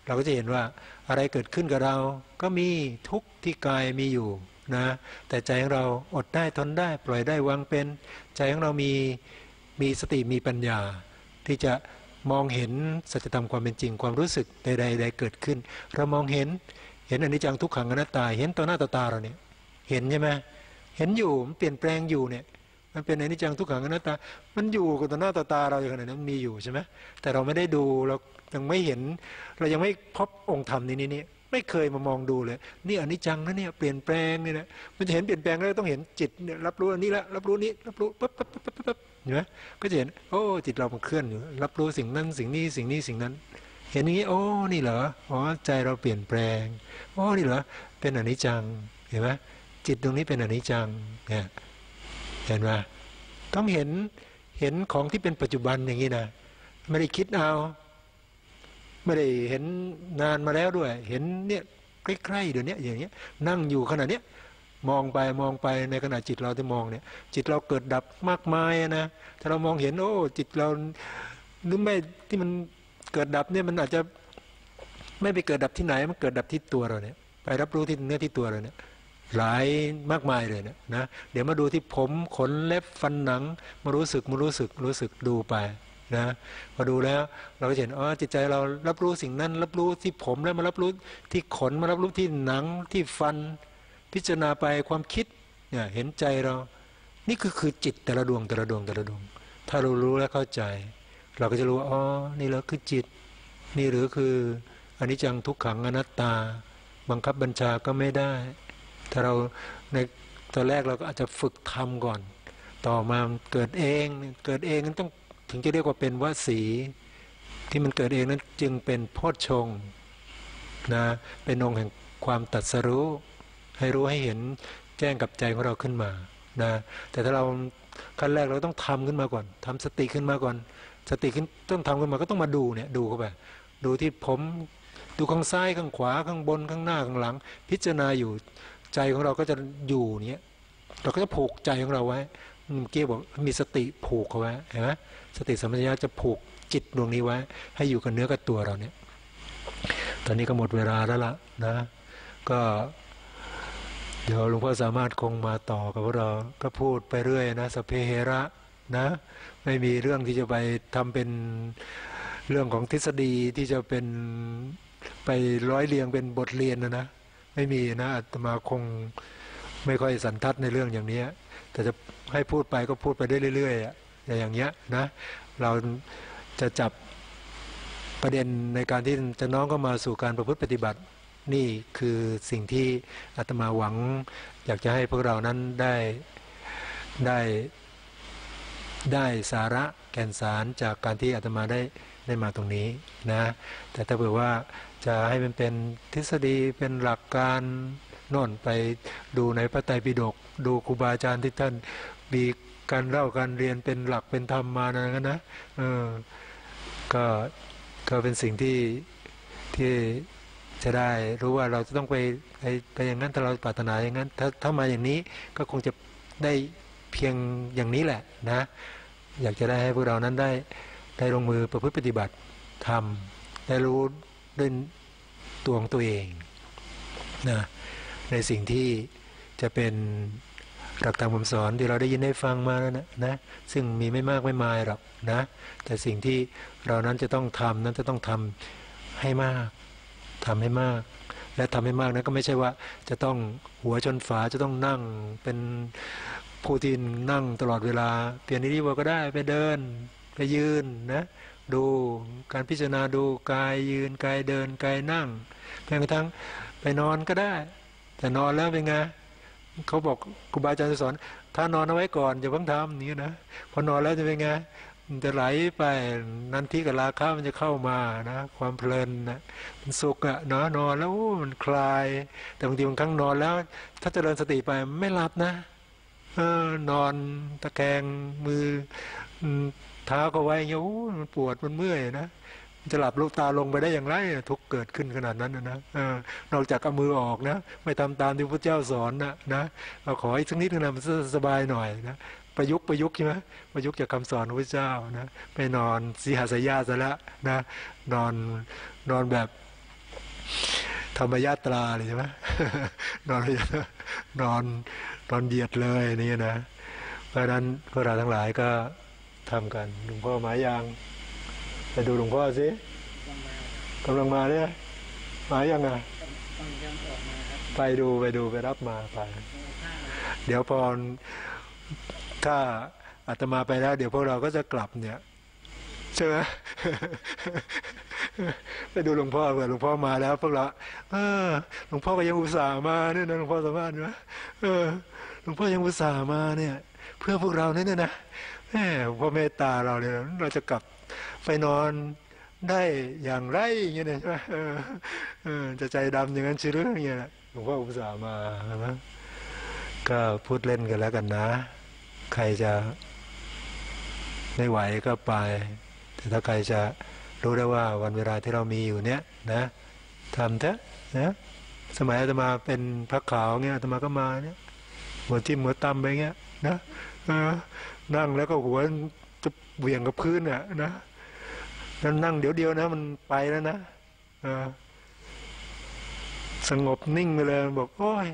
เราก็จะเห็นว่าอะไรเกิดขึ้นกับเราก็มีทุกข์ที่กายมีอยู่นะแต่ใจของเราอดได้ทนได้ปล่อยได้วางเป็นใจของเรามีมีสติมีปัญญาที่จะมองเห็นสัจธรรมความเป็นจริงความรู้สึกใดๆใดเกิดขึ้นเรามองเห็นเห็นอนิจจังทุกขังอนัตตาเห็นต่อหน้าต่อตาเราเนี่ยเห็นใช่ไหมเห็นอยู่มันเปลี่ยนแปลงอยู่เนี่ยมันเป็นอนิจจังทุกขังอนัตตามันอยู่กับต่อหน้าต่อตาเราอย่างไรนั้นมีอยู่ใช่ไหมแต่เราไม่ได้ดูเรายังไม่เห็นเรายังไม่พบองค์ธรรมนี้นี่ไม่เคยมามองดูเลยนี่อนิจจังนะเนี่ยเปลี่ยนแปลงนี่นะมันจะเห็นเปลี่ยนแปลงแล้วต้องเห็นจิตเนี่ยรับรู้อันนี้ละรับรู้นี้รับรู้ปั๊บปั๊บปั๊บปั๊บปั๊บเห็นไหมก็จะเห็นโอ้จิตเรามันเคลื่อนอยู่รับรู้สิ่งนั้นสิ่งนี้สิ่งนี้สิ่งนั้นเห็นอย่างนี้โอ้นี่เหรออ๋อใจเราเปลี่ยนแปลงโอ้นี่เหรอเป็นอนิจจังเห็นไหมจิตตรงนี้เป็นอนิจจังเนี่ยเห็นไหมต้องเห็นเห็นของที่เป็นปัจจุบันอย่างนี้นะไม่ได้คิดเอาไม่ได้เห็นนานมาแล้วด้วยเห็นเนี่ยใกล้ๆเดี๋ยวนี้อย่างเงี้ยนั่งอยู่ขณะเนี้ยมองไปมองไปในขณะจิตเราที่มองเนี่ยจิตเราเกิดดับมากมายนะถ้าเรามองเห็นโอ้จิตเราหรือไม่ที่มันเกิดดับเนี่ยมันอาจจะไม่ไปเกิดดับที่ไหนมันเกิดดับที่ตัวเราเนี่ยไปรับรู้ที่เนื้อที่ตัวเราเนี่ยหลายมากมายเลยนะนะเดี๋ยวมาดูที่ผมขนเล็บฟันหนังมารู้สึกมารู้สึกรู้สึกดูไปนะพอดูแล้วเราก็เห็นอ๋อจิตใจเรารับรู้สิ่งนั้นรับรู้ที่ผมแล้วมารับรู้ที่ขนมารับรู้ที่หนังที่ฟันพิจารณาไปความคิดเนี่ยเห็นใจเรานี่คือคือจิตแต่ละดวงแต่ละดวงแต่ละดวงถ้าเรารู้และเข้าใจ เราก็จะรู้ว่าอ๋อนี่แหละคือจิตนี่หรือคืออนิจจังทุกขังอนัตตาบังคับบัญชาก็ไม่ได้ถ้าเราในตอนแรกเราก็อาจจะฝึกทำก่อนต่อมาเกิดเองเกิดเองนั้นต้องถึงจะเรียกว่าเป็นวสีที่มันเกิดเองนั้นจึงเป็นโพชฌงค์นะเป็นองค์แห่งความตรัสรู้ให้รู้ให้เห็นแจ้งกับใจของเราขึ้นมานะแต่ถ้าเราขั้นแรกเราต้องทำขึ้นมาก่อนทำสติขึ้นมาก่อนสติขึ้นต้องทำขึ้นมาก็ต้องมาดูเนี่ยดูเข้าไปดูที่ผมดูข้างซ้ายข้างขวาข้างบนข้างหน้าข้างหลังพิจารณาอยู่ใจของเราก็จะอยู่เนี้ยเราก็จะผูกใจของเราไว้เมื่อกี้บอกมีสติผูกเขาไว้เห็นไหมสติสัมปชัญญะจะผูกจิตดวงนี้ไว้ให้อยู่กับเนื้อกับตัวเราเนี่ยตอนนี้ก็หมดเวลาแล้วล่ะนะก็เดี๋ยวหลวงพ่อสามารถคงมาต่อกับพวกเราก็พูดไปเรื่อยนะสัพเพเหระนะไม่มีเรื่องที่จะไปทำเป็นเรื่องของทฤษฎีที่จะเป็นไปร้อยเรียงเป็นบทเรียนนะนะไม่มีนะอาตมาคงไม่ค่อยสันทัดในเรื่องอย่างนี้แต่จะให้พูดไปก็พูดไปได้เรื่อยๆอย่างเงี้ยนะเราจะจับประเด็นในการที่จะน้องก็มาสู่การประพฤติปฏิบัตินี่คือสิ่งที่อาตมาหวังอยากจะให้พวกเรานั้นได้ได้ได้สาระแก่นสารจากการที่อาตมาได้ได้มาตรงนี้นะแต่ถ้าเผื่อว่าจะให้มันเป็นทฤษฎีเป็นหลักการโน่นไปดูในพระไตรปิฎกดูครูบาอาจารย์ที่ท่านมีการเล่าการเรียนเป็นหลักเป็นธรรมมานะนะเออก็ก็เป็นสิ่งที่ที่จะได้รู้ว่าเราจะต้องไปไปไปอย่างนั้นถ้าเราปรารถนาอย่างนั้นถ้าถ้ามาอย่างนี้ก็คงจะได้เพียงอย่างนี้แหละนะอยากจะได้ให้พวกเรานั้นได้ได้ลงมือประพฤติปฏิบัติทำได้รู้ด้วยตัวของตัวเองนะในสิ่งที่จะเป็นหลักธรรมคำสอนที่เราได้ยินได้ฟังมาแล้วนะนะซึ่งมีไม่มากไม่มายหรอกนะแต่สิ่งที่เรานั้นจะต้องทำนั้นจะต้องทำให้มากทำให้มากและทำให้มากนะก็ไม่ใช่ว่าจะต้องหัวชนฝาจะต้องนั่งเป็นผู้ที่นั่งตลอดเวลาเปลี่ยนนิริยบทก็ได้ไปเดินไปยืนนะดูการพิจารณาดูกายยืนกายเดินกายนั่งแม้กระทั่งไปนอนก็ได้แต่นอนแล้วเป็นไงเขาบอกครูบาอาจารย์สอนถ้านอนเอาไว้ก่อนอย่าเพิ่งทำนี้นะพอนอนแล้วจะเป็นไงจะไหลไปนันทิกับราคะมันจะเข้ามานะความเพลินนะมันสุขอะเนาะนอนแล้วมันคลายแต่บางทีบางครั้งนอนแล้วถ้าเจริญสติไปไม่หลับนะเออนอนตะแคงมือเท้าก็ไว้เงี้ยมันปวดมันเมื่อยนะจะหลับลูกตาลงไปได้อย่างไรทุกเกิดขึ้นขนาดนั้นนะนอกจากเอามือออกนะไม่ทำตามที่พระเจ้าสอนนะนะเราขออีกสักนิดนึงนะมันสบายหน่อยนะประยุกต์ประยุกต์ใช่ไหมประยุกต์จากคำสอนของพระเจ้านะไปนอนสีหาสยาซะละนะนอนนอนแบบธรรมญาตราเลยใช่ไหม นอนนอนนอนเหยียดเลยนี่นะเพราะนั้นพวกเราทั้งหลายก็ทำกันหลวงพ่อหมายยังไปดูหลวงพ่อสิกำลังมาเนี่ยหมายยังไงไปดูไปดูไปรับมาไปเดี๋ยวพอถ้าอาตมาไปแล้วเดี๋ยวพวกเราก็จะกลับเนี่ยใช่ไหม ไปดูหลวงพ่อเผื่อหลวงพ่อมาแล้วพวกเราเออหลวงพ่อก็ยังอุตส่าห์มาเนี่ยนะหลวงพ่อสามารถนะเออหลวงพ่อยังอุตส่าห์มาเนี่ยเพื่อพวกเราเนี่ยนะแหมพระเมตตาเราเนี่ยเราจะกลับไปนอนได้อย่างไรอย่างเงี้ยใช่ไหมเออเออจะใจดำอย่างนั้นชื่อเรื่องอย่างเงี้ยหลวงพ่ออุตส่าห์มานะก็พูดเล่นกันแล้วกันนะใครจะไม่ไหวก็ไปแต่ถ้าใครจะรู้ได้ว่าวันเวลาที่เรามีอยู่เนี้ยนะทำเถอะนะสมัยอาตมาเป็นพระขาวเงี้ยอาตมาก็มาเนี้ยหัวจิ้มหัวตำไปเงี้ยนะนั่งแล้วก็หัวจะเบี่ยงกับพื้นอ่ะนะแล้วนั่งเดี๋ยวเดียวนะมันไปแล้วนะสงบนิ่งไปเลยบอกโอ้ย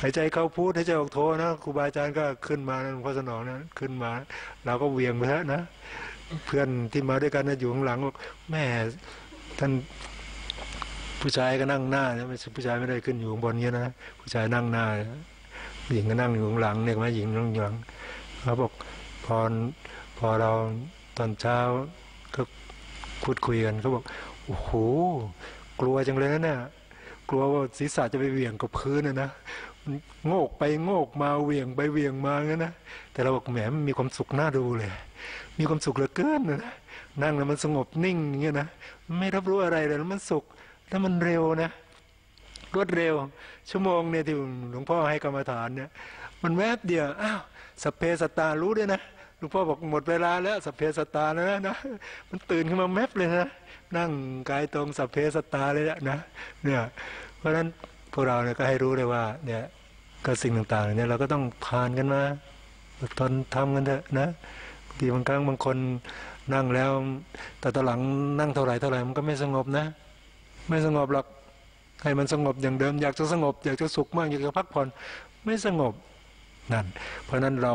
หายใจเข้าพูดหายใจออกโทนะครูบาอาจารย์ก็ขึ้นมาหลวงพ่อสนองนะขึ้นมาเราก็เวียงไปแล้วนะเพื่อนที่มาด้วยกันนะอยู่ข้างหลังบอกแม่ท่านผู้ชายก็นั่งหน้านะผู้ชายไม่ได้ขึ้นอยู่ข้างบนเงี้ยนะผู้ชายนั่งหน้าหญิงก็นั่งอยู่ข้างหลังเนี่ยมาหญิงนั่งอยู่หลังเขาบอกพอพ พอเราตอนเช้าก็พูดคุยกันเขาบอกโอ้โหกลัวจังเลยนะเนี่ยกลัวว่าศีรษะจะไปเหวี่ยงกับพื้นนะนะโงกไปโงกมาเหวี่ยงไปเหวี่ยงมางั้นนะแต่เราบอกแหมมันมีความสุขน่าดูเลยมีความสุขเหลือเกินนะนั่งแล้วมันสงบนิ่งอย่างเงี้ยนะไม่รับรู้อะไรเลยแล้วมันสุขแล้วมันเร็วนะรวดเร็วชั่วโมงเนี่ยที่หลวงพ่อให้กรรมฐานเนี่ยมันแวบเดียวอ้าวสัพเพสัตตารู้ด้วยนะหลวงพ่อบอกหมดเวลาแล้วสัพเพสัตตาแล้วนะมันตื่นขึ้นมาแวบเลยนะนั่งกายตรงสัพเพสัตตาเลยนะเนี่ยเพราะฉะนั้นพวกเราเนี่ยก็ให้รู้เลยว่าเนี่ยกับสิ่งต่างๆเนี่ยเราก็ต้องผ่านกันมาทนทำกันเถอะนะทีบางครั้งบางคนนั่งแล้วแต่ต่อหลังนั่งเท่าไหร่เท่าไหร่มันก็ไม่สงบนะไม่สงบหรอกให้มันสงบอย่างเดิมอยากจะสงบอยากจะสุขมากอยากจะพักผ่อนไม่สงบนั่นเพราะนั้นเรา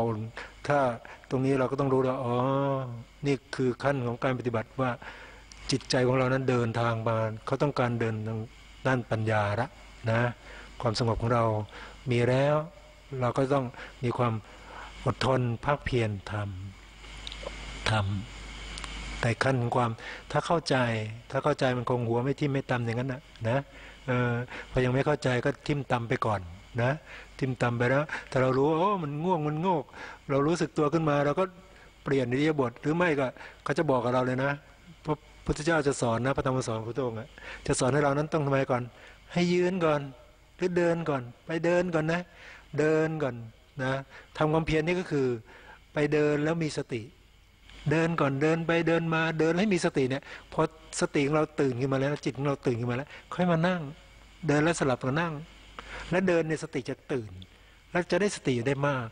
ถ้าตรงนี้เราก็ต้องรู้แล้วอ๋อนี่คือขั้นของการปฏิบัติว่าจิตใจของเรานั้นเดินทางมาเขาต้องการเดินทางด้านปัญญาละนะความสงบของเรามีแล้วเราก็ต้องมีความอดทนภาคเพียรทำทำแต่ขั้นความถ้าเข้าใจถ้าเข้าใจมันคงหัวไม่ทิ่มไม่ตำอย่างนั้นนะนะเออพอยังไม่เข้าใจก็ทิ่มตำไปก่อนนะทิ่มตำไปแล้วถ้าเรารู้โอ้มันง่วงมันโงกเรารู้สึกตัวขึ้นมาเราก็เปลี่ยนอิริยาบถหรือไม่ก็เขาจะบอกกับเราเลยนะพระพุทธเจ้าจะสอนนะพระธรรมสอนพระพุทธองค์จะสอนให้เรานั้นต้องทำไมก่อนให้ยืนก่อนหรือเดินก่อนไปเดินก่อนนะเดินก่อนนะทำความเพียรนี่ก็คือไปเดินแล้วมีสติเดินก่อนเดินไปเดินมาเดินให้มีสติเนี่ยพอสติของเราตื่นขึ้นมาแล้วจิตของเราตื่นขึ้นมาแล้วค่อยมานั่งเดินแล้วสลับกันนั่งและเดินในสติจะตื่นและจะได้สติได้มาก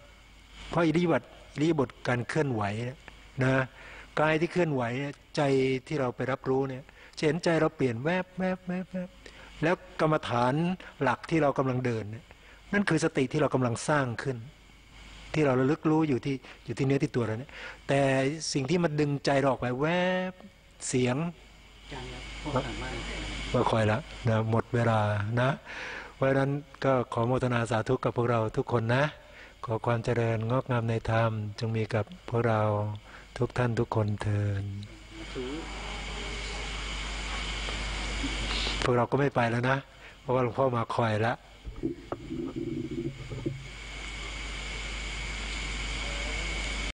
เพราะอิริยาบถอิริยาบถการเคลื่อนไหวนะกายที่เคลื่อนไหวใจที่เราไปรับรู้เนี่ยเห็นใจเราเปลี่ยนแวบแวบแวบแวบแล้วกรรมฐานหลักที่เรากำลังเดินนั่นคือสติที่เรากำลังสร้างขึ้นที่เราระลึกรู้อยู่ที่อยู่ที่เนื้อที่ตัวเราเนี่ยแต่สิ่งที่มันดึงใจเราออกไปแวบเสียงก็คอยละนะหมดเวลานะเพราะฉะนั้นก็ขอโมทนาสาธุกับพวกเราทุกคนนะขอความเจริญงอกงามในธรรมจงมีกับพวกเราทุกท่านทุกคนเถิดพวกเราก็ไม่ไปแล้วนะเพราะว่าหลวงพ่อมาคอยแล้ว